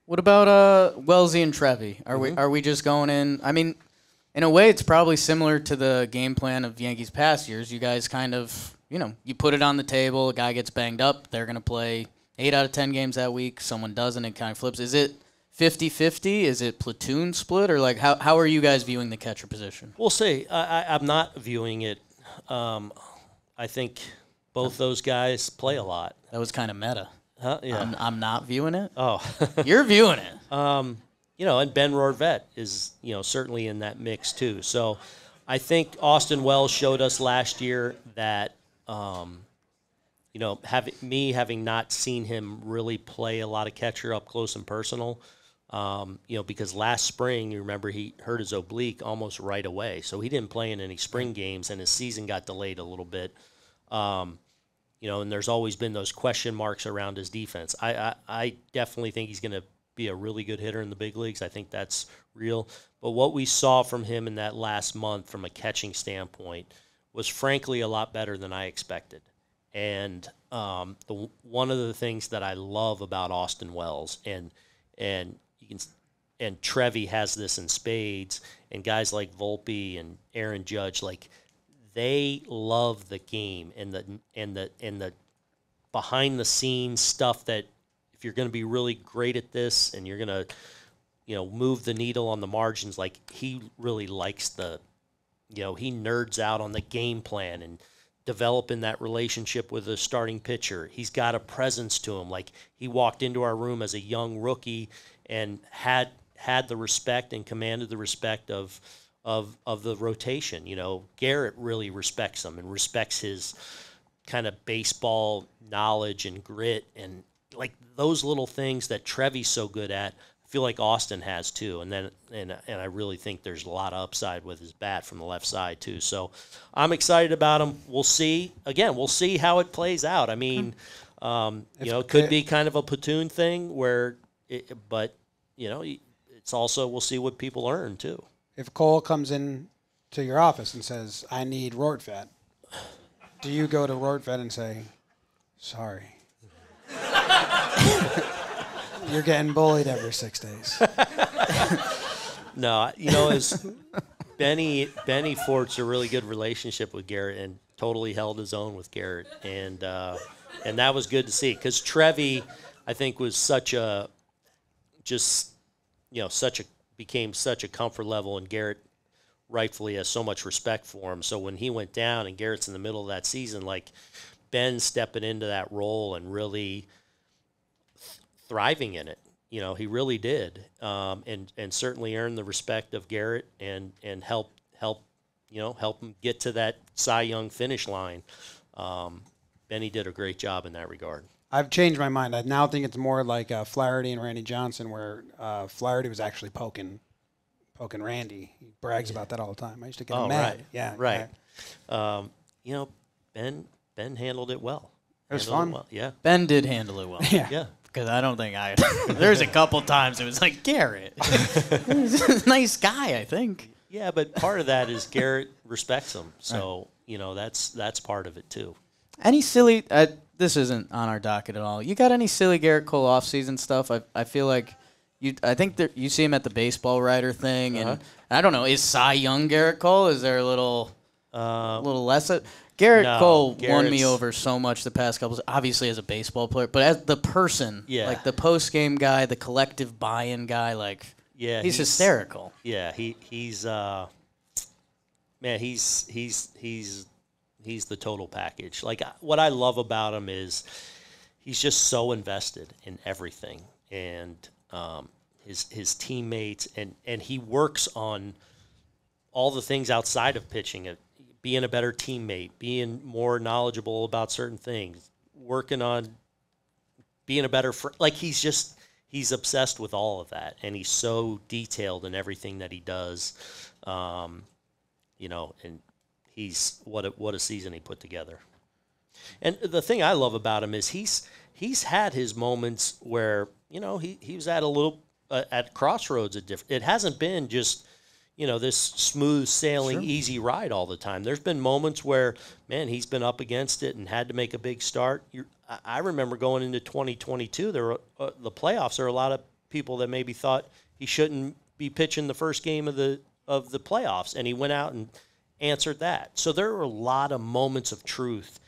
what about uh, Wellesley and Trevi? Are mm-hmm. we are we just going in? I mean, in a way, it's probably similar to the game plan of Yankees past years. You guys kind of, you know, you put it on the table. A guy gets banged up. They're going to play eight out of ten games that week. Someone doesn't. It kind of flips. Is it fifty fifty? Is it platoon split? Or, like, how, how are you guys viewing the catcher position? We'll see. I, I, I'm not viewing it. Um, I think both those guys play a lot. That was kind of meta. Huh? Yeah. I'm, I'm not viewing it? Oh. You're viewing it. Um, you know, and Ben Rorvett is, you know, certainly in that mix too. So I think Austin Wells showed us last year that, um, you know, having me having not seen him really play a lot of catcher up close and personal, um, you know, because last spring, you remember, he hurt his oblique almost right away. So he didn't play in any spring games, and his season got delayed a little bit. Um, you know, and there's always been those question marks around his defense. I, I, I definitely think he's going to be a really good hitter in the big leagues. I think that's real. But what we saw from him in that last month from a catching standpoint was, frankly, a lot better than I expected. And um, the, one of the things that I love about Austin Wells, and and you can, and Trevi has this in spades, and guys like Volpe and Aaron Judge, like, they love the game and the and the and the behind the scenes stuff. That if you're going to be really great at this and you're going to, you know, move the needle on the margins, like, he really likes the, you know, he nerds out on the game plan and developing that relationship with the starting pitcher. He's got a presence to him. Like, he walked into our room as a young rookie and had had the respect and commanded the respect of. Of, of the rotation. You know, Garrett really respects him and respects his kind of baseball knowledge and grit, and like those little things that Trevi's so good at, I feel like Austin has too. And then and and I really think there's a lot of upside with his bat from the left side too. So I'm excited about him. We'll see. Again, we'll see how it plays out. I mean, um, you if, know, it could it, be kind of a platoon thing where, it, but you know, it's also, we'll see what people earn too. If Cole comes in to your office and says, I need Rortvet, do you go to Rortvet and say, sorry, you're getting bullied every six days? No, you know, as Benny, Benny forged a really good relationship with Garrett and totally held his own with Garrett. And, uh, and that was good to see, because Trevi, I think, was such a, just, you know, such a, became such a comfort level, and Garrett rightfully has so much respect for him. So when he went down and Garrett's in the middle of that season, like, Ben stepping into that role and really th thriving in it. You know, he really did, um, and and certainly earned the respect of Garrett, and and help help you know help him get to that Cy Young finish line. Um, Benny did a great job in that regard. I've changed my mind. I now think it's more like uh, Flaherty and Randy Johnson, where uh, Flaherty was actually poking, poking Randy. He brags about that all the time. I used to get oh, him mad. Right. Yeah, right. Yeah. Um, you know, Ben Ben handled it well. It was handled fun. It well. Yeah, Ben did handle it well. Yeah, yeah. Because I don't think I. There's a couple times it was like, Garrett, nice guy, I think. Yeah, but part of that is Garrett respects him, so right. you know that's that's part of it too. Any silly. Uh, This isn't on our docket at all. You got any silly Garrett Cole offseason stuff? I I feel like you. I think there, you see him at the baseball writer thing, uh-huh. and I don't know. Is Cy Young Garrett Cole? Is there a little, uh, little less? A, Garrett no, Cole Garrett's, won me over so much the past couple. Obviously as a baseball player, but as the person, yeah. like the post game guy, the collective buy-in guy, like yeah, he's, he's hysterical. Yeah, he he's uh, man, he's he's he's. He's the total package. Like, what I love about him is he's just so invested in everything, and um, his his teammates, and, and he works on all the things outside of pitching. being a better teammate, being more knowledgeable about certain things, working on being a better friend. Like, he's just, he's obsessed with all of that, and he's so detailed in everything that he does. Um, you know, and he's, what a, what a season he put together. And the thing I love about him is he's he's had his moments where, you know, he, he was at a little uh, at crossroads. At diff- it hasn't been just, you know, this smooth sailing, sure, easy ride all the time. There's been moments where, man, he's been up against it and had to make a big start. You're, I remember going into twenty twenty-two, there were, uh, the playoffs, there are a lot of people that maybe thought he shouldn't be pitching the first game of the of the playoffs, and he went out and answered that. So there were a lot of moments of truth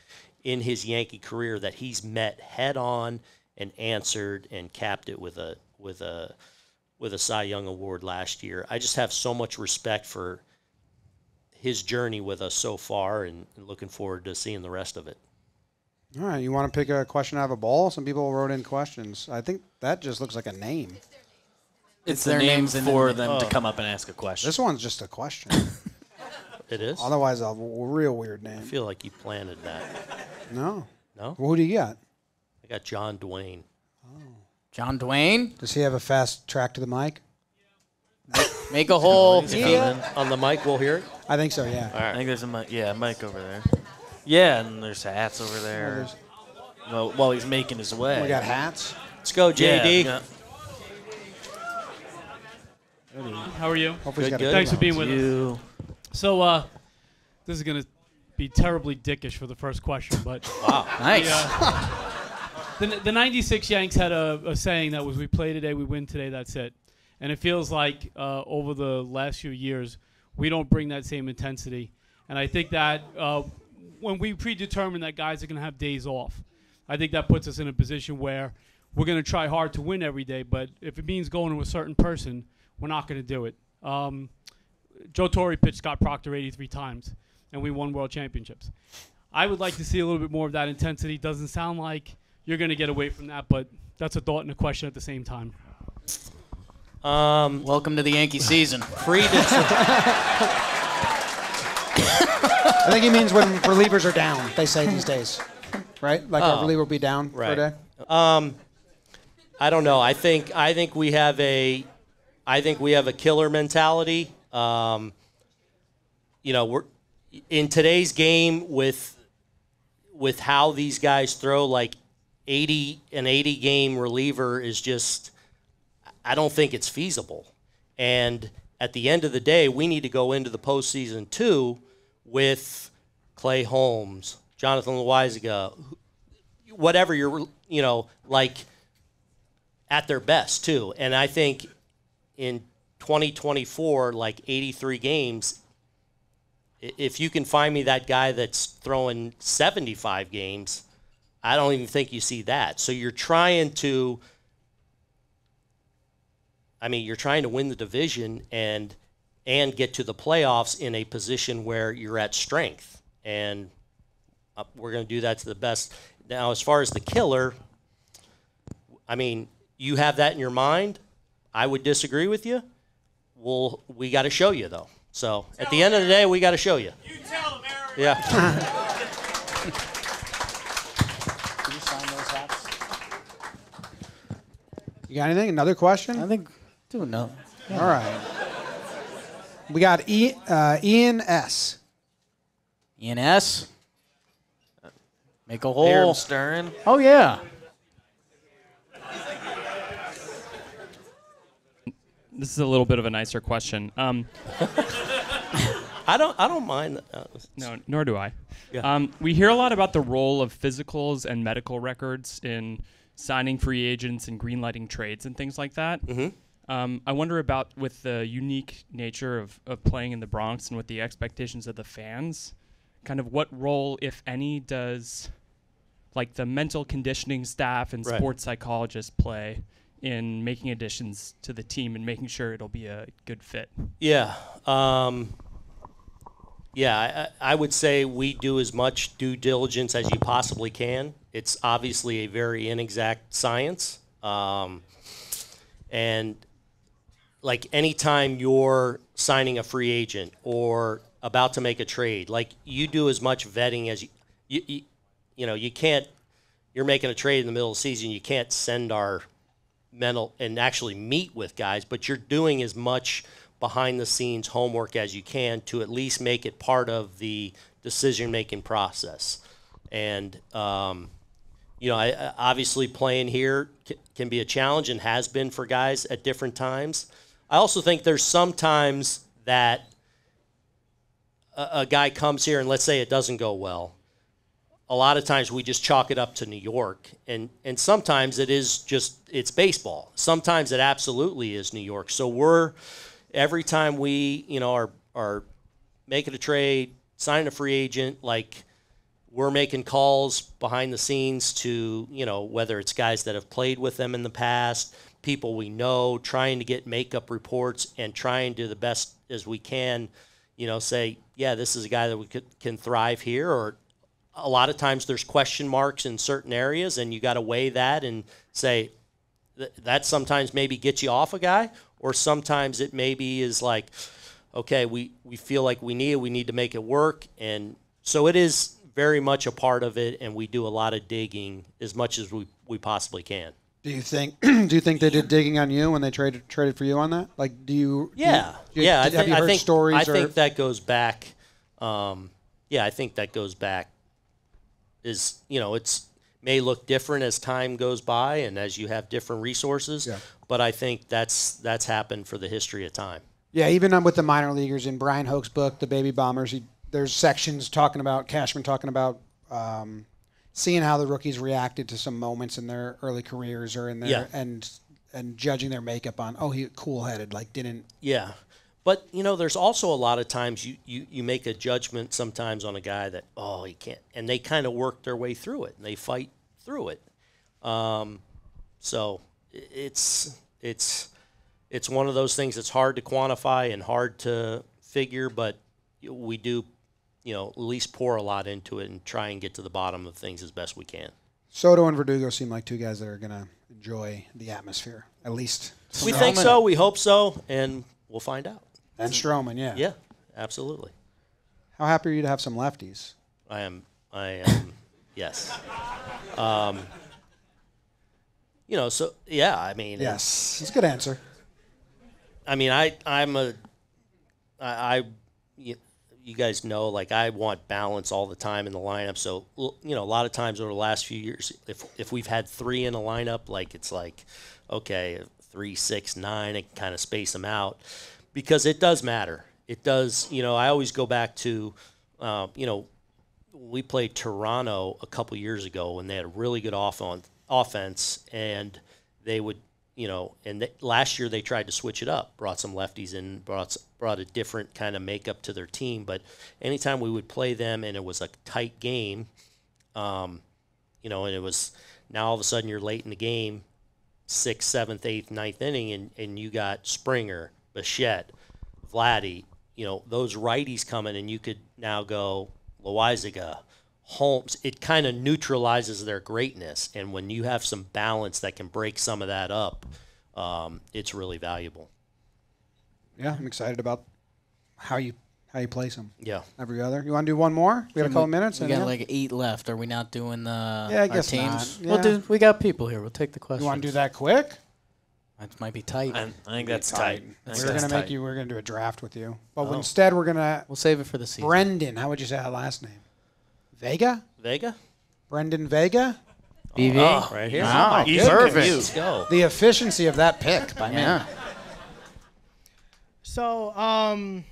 in his Yankee career that he's met head on and answered and capped it with a with a with a Cy Young award last year. I just have so much respect for his journey with us so far, and, and looking forward to seeing the rest of it. All right, you want to pick a question out of a ball? Some people wrote in questions. I think that just looks like a name. It's, it's their, their names, names for them, them to come up and ask a question. This one's just a question. It is? Otherwise, a real weird name. I feel like you planted that. No. No? Well, who do you got? I got John Duane. Oh. John Duane? Does he have a fast track to the mic? Yeah. Make a hole. Yeah. On the mic, we'll hear it? I think so, yeah. All right. I think there's a mic. Yeah, a mic over there. Yeah, and there's hats over there. Oh, well, while he's making his way. We got hats. Let's go, J D. Yeah, yeah. How are you? Good, good. Thanks for being with us. So, uh, this is going to be terribly dickish for the first question, but... Wow, nice. The, uh, the ninety-six Yanks had a, a saying that was, we play today, we win today, that's it. And it feels like uh, over the last few years, we don't bring that same intensity. And I think that uh, when we predetermine that guys are going to have days off, I think that puts us in a position where we're going to try hard to win every day, but if it means going to a certain person, we're not going to do it. Um... Joe Torre pitched Scott Proctor eighty-three times, and we won world championships. I would like to see a little bit more of that intensity. Doesn't sound like you're going to get away from that, but that's a thought and a question at the same time. Um, Welcome to the Yankee season. Free to... I think he means when relievers are down, they say these days. Right? Like, oh, our reliever will be down, right, for a day? Um, I don't know. I think I think we have a I think we have a killer mentality. Um, you know, we're in today's game with with how these guys throw. Like eighty an eighty game reliever is just, I don't think it's feasible. And at the end of the day, we need to go into the postseason too with Clay Holmes, Jonathan Loaisiga, whatever you're, you know, like at their best too. And I think in twenty twenty-four, like eighty-three games, if you can find me that guy that's throwing seventy-five games, I don't even think you see that. So you're trying to, I mean, you're trying to win the division and and get to the playoffs in a position where you're at strength. And we're going to do that to the best. Now, as far as the killer, I mean, you have that in your mind. I would disagree with you. Well, we got to show you, though. So, at the end of the day, we got to show you. You tell them, Aaron. Yeah. Can you sign those hats? You got anything? Another question? I think, dude, no. Yeah. All right. We got e, uh, Ian S. Ian S? Make a hole. Aaron Stern. Oh, yeah. This is a little bit of a nicer question. Um, I don't. I don't mind. Uh, no, nor do I. Yeah. Um, we hear a lot about the role of physicals and medical records in signing free agents and greenlighting trades and things like that. Mm-hmm. Um, I wonder about with the unique nature of, of playing in the Bronx and with the expectations of the fans, kind of what role, if any, does like the mental conditioning staff and right. sports psychologists play in making additions to the team and making sure it'll be a good fit? Yeah. Um, yeah, I, I would say we do as much due diligence as you possibly can. It's obviously a very inexact science. Um, and, like, anytime you're signing a free agent or about to make a trade. Like, you do as much vetting as you, you, you, you know, you can't, you're making a trade in the middle of the season, you can't send our mental and actually meet with guys, but you're doing as much behind-the-scenes homework as you can to at least make it part of the decision-making process. And, um, you know, I, obviously playing here can be a challenge and has been for guys at different times. I also think there's sometimes that a, a guy comes here and let's say it doesn't go well. A lot of times we just chalk it up to New York, and, and sometimes it is just, it's baseball. Sometimes it absolutely is New York. So we're, every time we, you know, are, are making a trade, signing a free agent, like, we're making calls behind the scenes to, you know, whether it's guys that have played with them in the past, people we know, trying to get makeup reports and trying to do the best as we can, you know, say, yeah, this is a guy that we could, can thrive here. Or a lot of times there's question marks in certain areas, and you got to weigh that and say th that sometimes maybe gets you off a guy, or sometimes it maybe is like, okay, we, we feel like we need, we need to make it work. And so it is very much a part of it, and we do a lot of digging as much as we, we possibly can. Do you think do you think they did digging on you when they traded traded for you on that? Like, do you? Yeah, do you, yeah. Do, I, have th you heard I think stories. I or? think that goes back. Um, yeah, I think that goes back. Is you know, it's may look different as time goes by and as you have different resources, yeah. But I think that's that's happened for the history of time. Yeah, even with the minor leaguers in Brian Hoke's book, The Baby Bombers. He, There's sections talking about, Cashman talking about um, seeing how the rookies reacted to some moments in their early careers or in their, yeah. and and judging their makeup on, oh, he cool-headed, like didn't. Yeah. But, you know, there's also a lot of times you, you, you make a judgment sometimes on a guy that, oh, he can't. And they kind of work their way through it, and they fight through it. Um, so it's, it's, it's one of those things that's hard to quantify and hard to figure, but we do you know, at least pour a lot into it and try and get to the bottom of things as best we can. Soto and Verdugo seem like two guys that are going to enjoy the atmosphere, at least. We Stroman. think so. We hope so, and we'll find out. And Stroman, yeah. Yeah, absolutely. How happy are you to have some lefties? I am. I am, yes. Um, you know, so, yeah, I mean. Yes, it's a good answer. I mean, I, I'm a I, I, you, You guys know, like, I want balance all the time in the lineup. So, you know, a lot of times over the last few years, if if we've had three in a lineup, like, it's like, okay, three, six, nine, I can kind of space them out because it does matter. It does, you know, I always go back to, uh, you know, we played Toronto a couple years ago and they had a really good off on offense, and they would, you know, and th last year they tried to switch it up, brought some lefties in, brought brought a different kind of makeup to their team. But anytime we would play them and it was a tight game, um, you know, and it was now all of a sudden you're late in the game, sixth, seventh, eighth, ninth inning, and, and you got Springer, Bichette, Vladdy, you know, those righties coming, and you could now go Loaisiga, Holmes. It kind of neutralizes their greatness, and when you have some balance that can break some of that up, um, it's really valuable. Yeah, I'm excited about how you how you place them. Yeah, every other. You want to do one more? We got a couple minutes. We got yeah. like eight left. Are we not doing the? Yeah, I guess our teams? not. Yeah. Well, dude, we got people here. We'll take the questions. You want to do that quick? That might be tight. I, I think that's tight. tight. We're gonna make you. We're gonna do a draft with you, but oh. instead we're gonna we'll save it for the season. Brendan, how would you say that last name? Vega? Vega? Brendan Vega? B V? Oh, oh, right here. Wow. Oh, perfect. Go. The efficiency of that pick by yeah. me. So, um,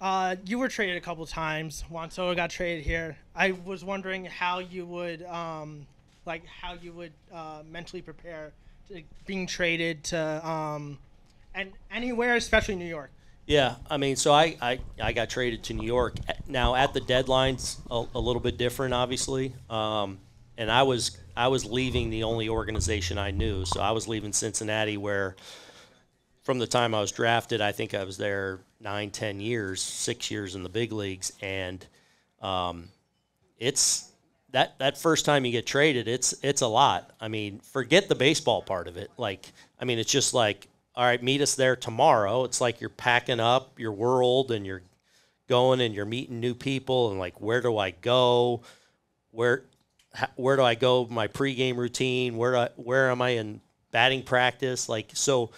uh, you were traded a couple times. Juan Soto got traded here. I was wondering how you would, um, like, how you would uh, mentally prepare to being traded to um, and anywhere, especially New York. Yeah, I mean, so I, I, I got traded to New York. Now, at the deadline's a, a little bit different, obviously. Um, and I was I was leaving the only organization I knew. So I was leaving Cincinnati, where from the time I was drafted, I think I was there nine, ten years, six years in the big leagues. And um, it's that that first time you get traded, it's it's a lot. I mean, forget the baseball part of it. Like, I mean, it's just like, all right, meet us there tomorrow. It's like you're packing up your world and you're going and you're meeting new people and like, where do I go? Where where do I go? My pregame routine. Where do I, where am I in batting practice? Like, so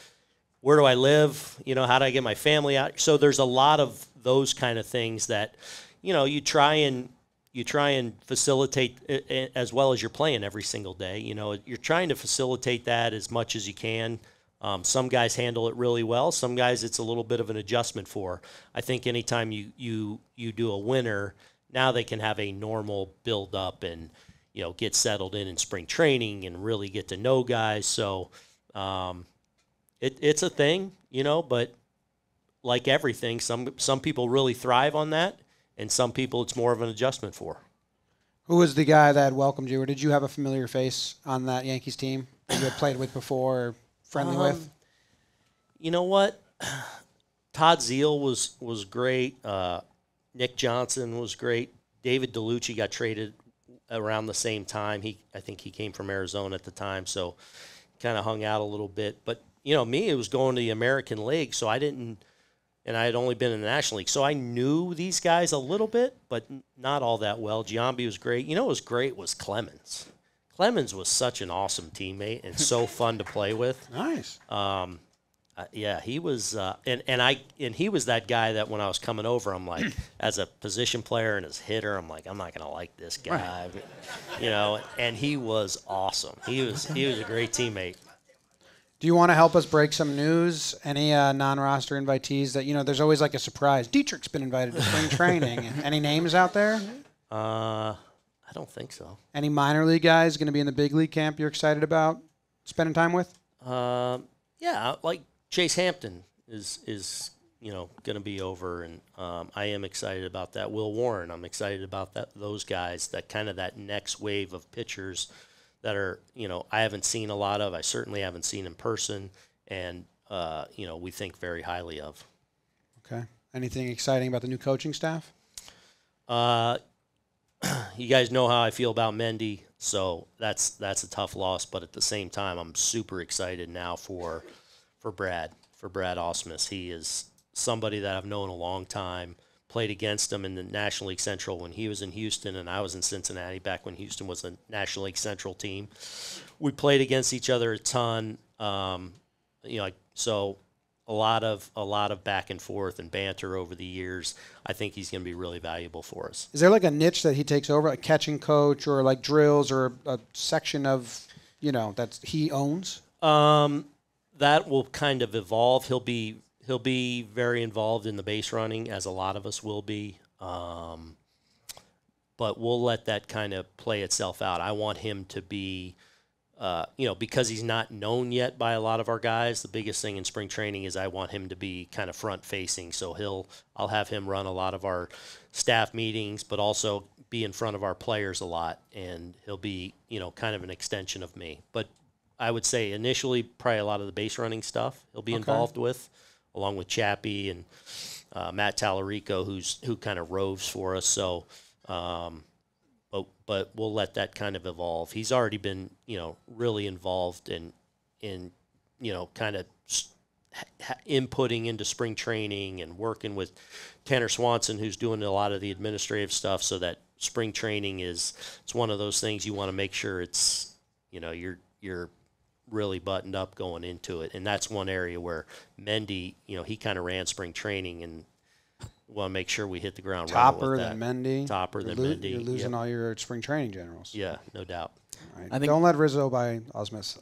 where do I live? You know, how do I get my family out? So there's a lot of those kind of things that, you know, you try and you try and facilitate as well as you're playing every single day. You know, you're trying to facilitate that as much as you can. Um, some guys handle it really well. Some guys it's a little bit of an adjustment for. I think anytime you you you do a winter, now they can have a normal build up and, you know, get settled in in spring training and really get to know guys. So um, it it's a thing, you know, but like everything, some some people really thrive on that and some people it's more of an adjustment for. Who was the guy that welcomed you, or did you have a familiar face on that Yankees team that you had played with before or friendly um, with? You know what? Todd Zeal was was great. Uh, Nick Johnson was great. David DeLucci got traded around the same time. He, I think he came from Arizona at the time, so kind of hung out a little bit. But, you know, me, it was going to the American League, so I didn't – and I had only been in the National League. So I knew these guys a little bit, but not all that well. Giambi was great. You know what was great was Clemens. Clemens was such an awesome teammate and so fun to play with. Nice. Um, uh, yeah, he was uh, and, and I and he was that guy that when I was coming over, I'm like, as a position player and as hitter, I'm like, I'm not gonna like this guy. Right. You know, and he was awesome. He was he was a great teammate. Do you want to help us break some news? Any uh, non-roster invitees that, you know, there's always like a surprise. Dietrich's been invited to spring training. Any names out there? Uh I don't think so. Any minor league guys going to be in the big league camp you're excited about spending time with? Uh, yeah, like Chase Hampton is, is you know, going to be over, and um, I am excited about that. Will Warren, I'm excited about that. Those guys, that kind of that next wave of pitchers that are, you know, I haven't seen a lot of. I certainly haven't seen in person, and, uh, you know, we think very highly of. Okay. Anything exciting about the new coaching staff? Uh You guys know how I feel about Mendy, so that's that's a tough loss. But at the same time, I'm super excited now for for Brad, for Brad Ausmus. He is somebody that I've known a long time, played against him in the National League Central when he was in Houston and I was in Cincinnati back when Houston was a National League Central team. We played against each other a ton, um, you know, so a lot of a lot of back and forth and banter over the years. I think he's going to be really valuable for us. Is there like a niche that he takes over, a catching coach, or like drills, or a section of, you know, that he owns? Um, that will kind of evolve. He'll be he'll be very involved in the base running, as a lot of us will be. Um, but we'll let that kind of play itself out. I want him to be. Uh, you know, because he's not known yet by a lot of our guys, the biggest thing in spring training is I want him to be kind of front-facing. So he'll, I'll have him run a lot of our staff meetings, but also be in front of our players a lot, and he'll be, you know, kind of an extension of me. But I would say initially probably a lot of the base running stuff he'll be okay. involved with, along with Chappie and uh, Matt Tallarico, who's who kind of roves for us. So, um, But but we'll let that kind of evolve. He's already been, you know, really involved in, in you know, kind of ha inputting into spring training and working with Tanner Swanson, who's doing a lot of the administrative stuff, so that spring training is, it's one of those things you want to make sure it's, you know, you're you're really buttoned up going into it. And that's one area where Mendy, you know, he kind of ran spring training and want to make sure we hit the ground running with that. Than Mendy. Topper you're than Mendy. You're losing yep. all your spring training generals. Yeah, no doubt. All right. I think Don't let Rizzo by Ausmus.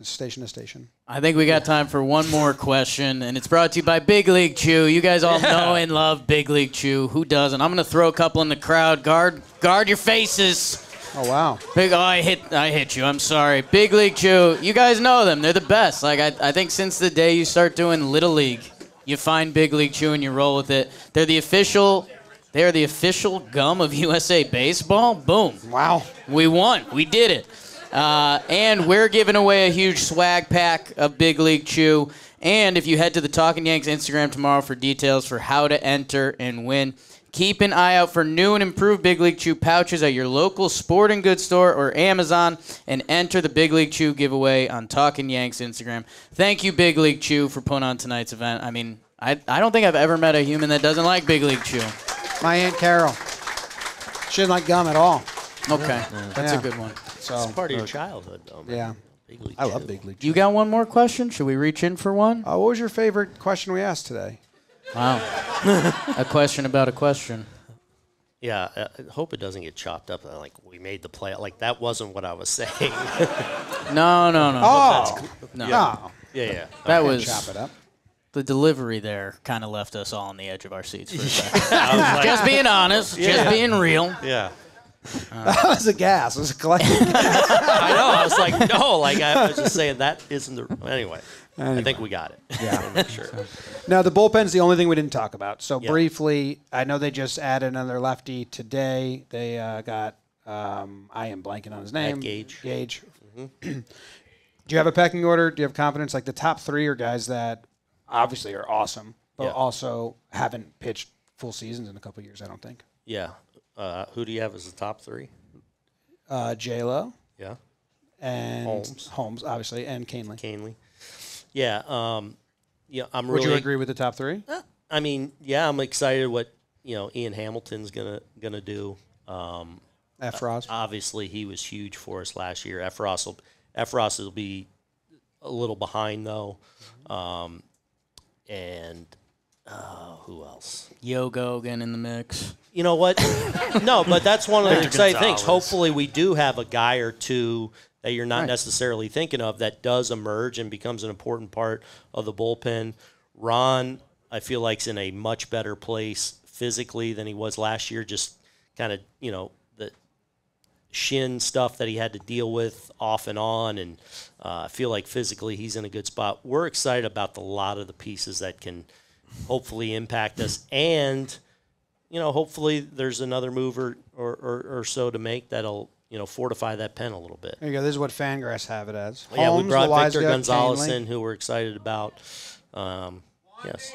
Station to station. I think we got time for one more question, and it's brought to you by Big League Chew. You guys all yeah. know and love Big League Chew. Who doesn't? I'm going to throw a couple in the crowd. Guard guard your faces. Oh, wow. Big, oh, I hit, I hit you. I'm sorry. Big League Chew. You guys know them. They're the best. Like I, I think since the day you start doing Little League, you find Big League Chew and you roll with it. They're the official, they are the official gum of U S A Baseball. Boom. Wow. We won. We did it. Uh, and we're giving away a huge swag pack of Big League Chew. And if you head to the Talkin' Yanks Instagram tomorrow for details for how to enter and win, keep an eye out for new and improved Big League Chew pouches at your local sporting goods store or Amazon, and enter the Big League Chew giveaway on Talkin' Yanks Instagram. Thank you, Big League Chew, for putting on tonight's event. I mean, I, I don't think I've ever met a human that doesn't like Big League Chew. My Aunt Carol. She didn't like gum at all. Okay. Yeah. That's yeah. a good one. So, it's part of your childhood, though. Man. Yeah. Big League I Chew. love Big League Chew. You got one more question? Should we reach in for one? Uh, what was your favorite question we asked today? Wow. A question about a question. Yeah, I hope it doesn't get chopped up. Like, we made the play. Like, that wasn't what I was saying. no, no, no. Oh. That's, no. Yeah. no. Yeah, yeah. That okay. was... Chop it up. The delivery there kind of left us all on the edge of our seats for a second. Like, just being honest. Yeah. Just being real. Yeah. Uh, that was a gas. It was a collective gas. I know. I was like, no. Like, I was just saying that isn't the... Anyway. Anyway. I think we got it. Yeah. Sure. Now, the bullpen's the only thing we didn't talk about. So, yep. briefly, I know they just added another lefty today. They uh, got, um, I am blanking on his name. Matt Gage. Gage. Mm-hmm. Do you have a pecking order? Do you have confidence? Like, the top three are guys that obviously are awesome, but yeah. also haven't pitched full seasons in a couple of years, I don't think. Yeah. Uh, who do you have as the top three? Uh, J-Lo. Yeah. And Holmes. Holmes, obviously, and Canely. Canely. Yeah, um, yeah, I'm really. Would you agree with the top three? Uh, I mean, yeah, I'm excited what you know Ian Hamilton's gonna gonna do. Um, Efros, uh, obviously, he was huge for us last year. Efros will Efros will be a little behind though, mm-hmm. um, and uh, who else? Yogo again in the mix. You know what? No, but that's one of the exciting things. Hopefully, we do have a guy or two that you're not right. necessarily thinking of that does emerge and becomes an important part of the bullpen. Ron, I feel like, is in a much better place physically than he was last year. Just kind of, you know, the shin stuff that he had to deal with off and on. And uh, I feel like physically he's in a good spot. We're excited about the lot of the pieces that can hopefully impact us. And, you know, hopefully there's another move or, or, or so to make that'll, you know, fortify that pen a little bit. There you go. This is what Fangrass have it as. Well, Holmes, yeah, we brought Loaisiga, Victor Gonzalez in, who we're excited about. Um, yes.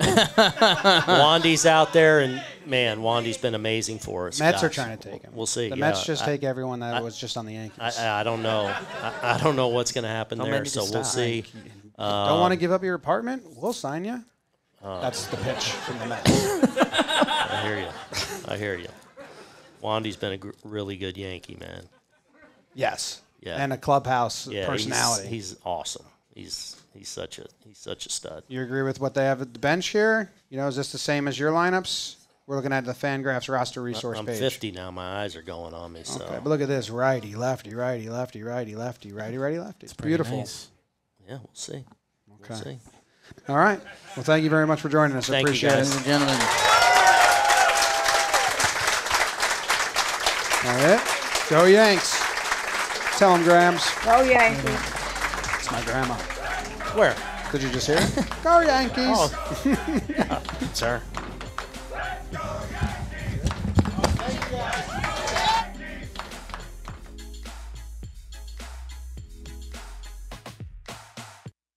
Wandy's out there, and, man, Wandy's been amazing for us. Mets Gosh. are trying to take him. We'll see. The yeah, Mets just I, take everyone that I, was just on the Yankees. I, I don't know. I, I don't know what's going to happen don't there, so we'll stop. see. Um, don't want to give up your apartment? We'll sign you. Um, That's the pitch from the Mets. I hear you. I hear you. Wandy's been a gr really good Yankee, man. Yes. Yeah. And a clubhouse yeah, personality. He's, he's awesome. He's he's such a he's such a stud. You agree with what they have at the bench here? You know, is this the same as your lineups? We're looking at the Fangraphs roster resource I'm page. I'm fifty now. My eyes are going on me. So. Okay, but look at this: righty, lefty, righty, lefty, righty, lefty, righty, righty, lefty. It's beautiful. Nice. Yeah, we'll see. Okay. We'll see. All right. Well, thank you very much for joining us. I appreciate you guys. it, ladies and gentlemen. All right. Go Yanks. Tell them, Grams. Go Yankees. It's my grandma. Where? Did you just hear it? Go Yankees. Oh. Yeah. Sir.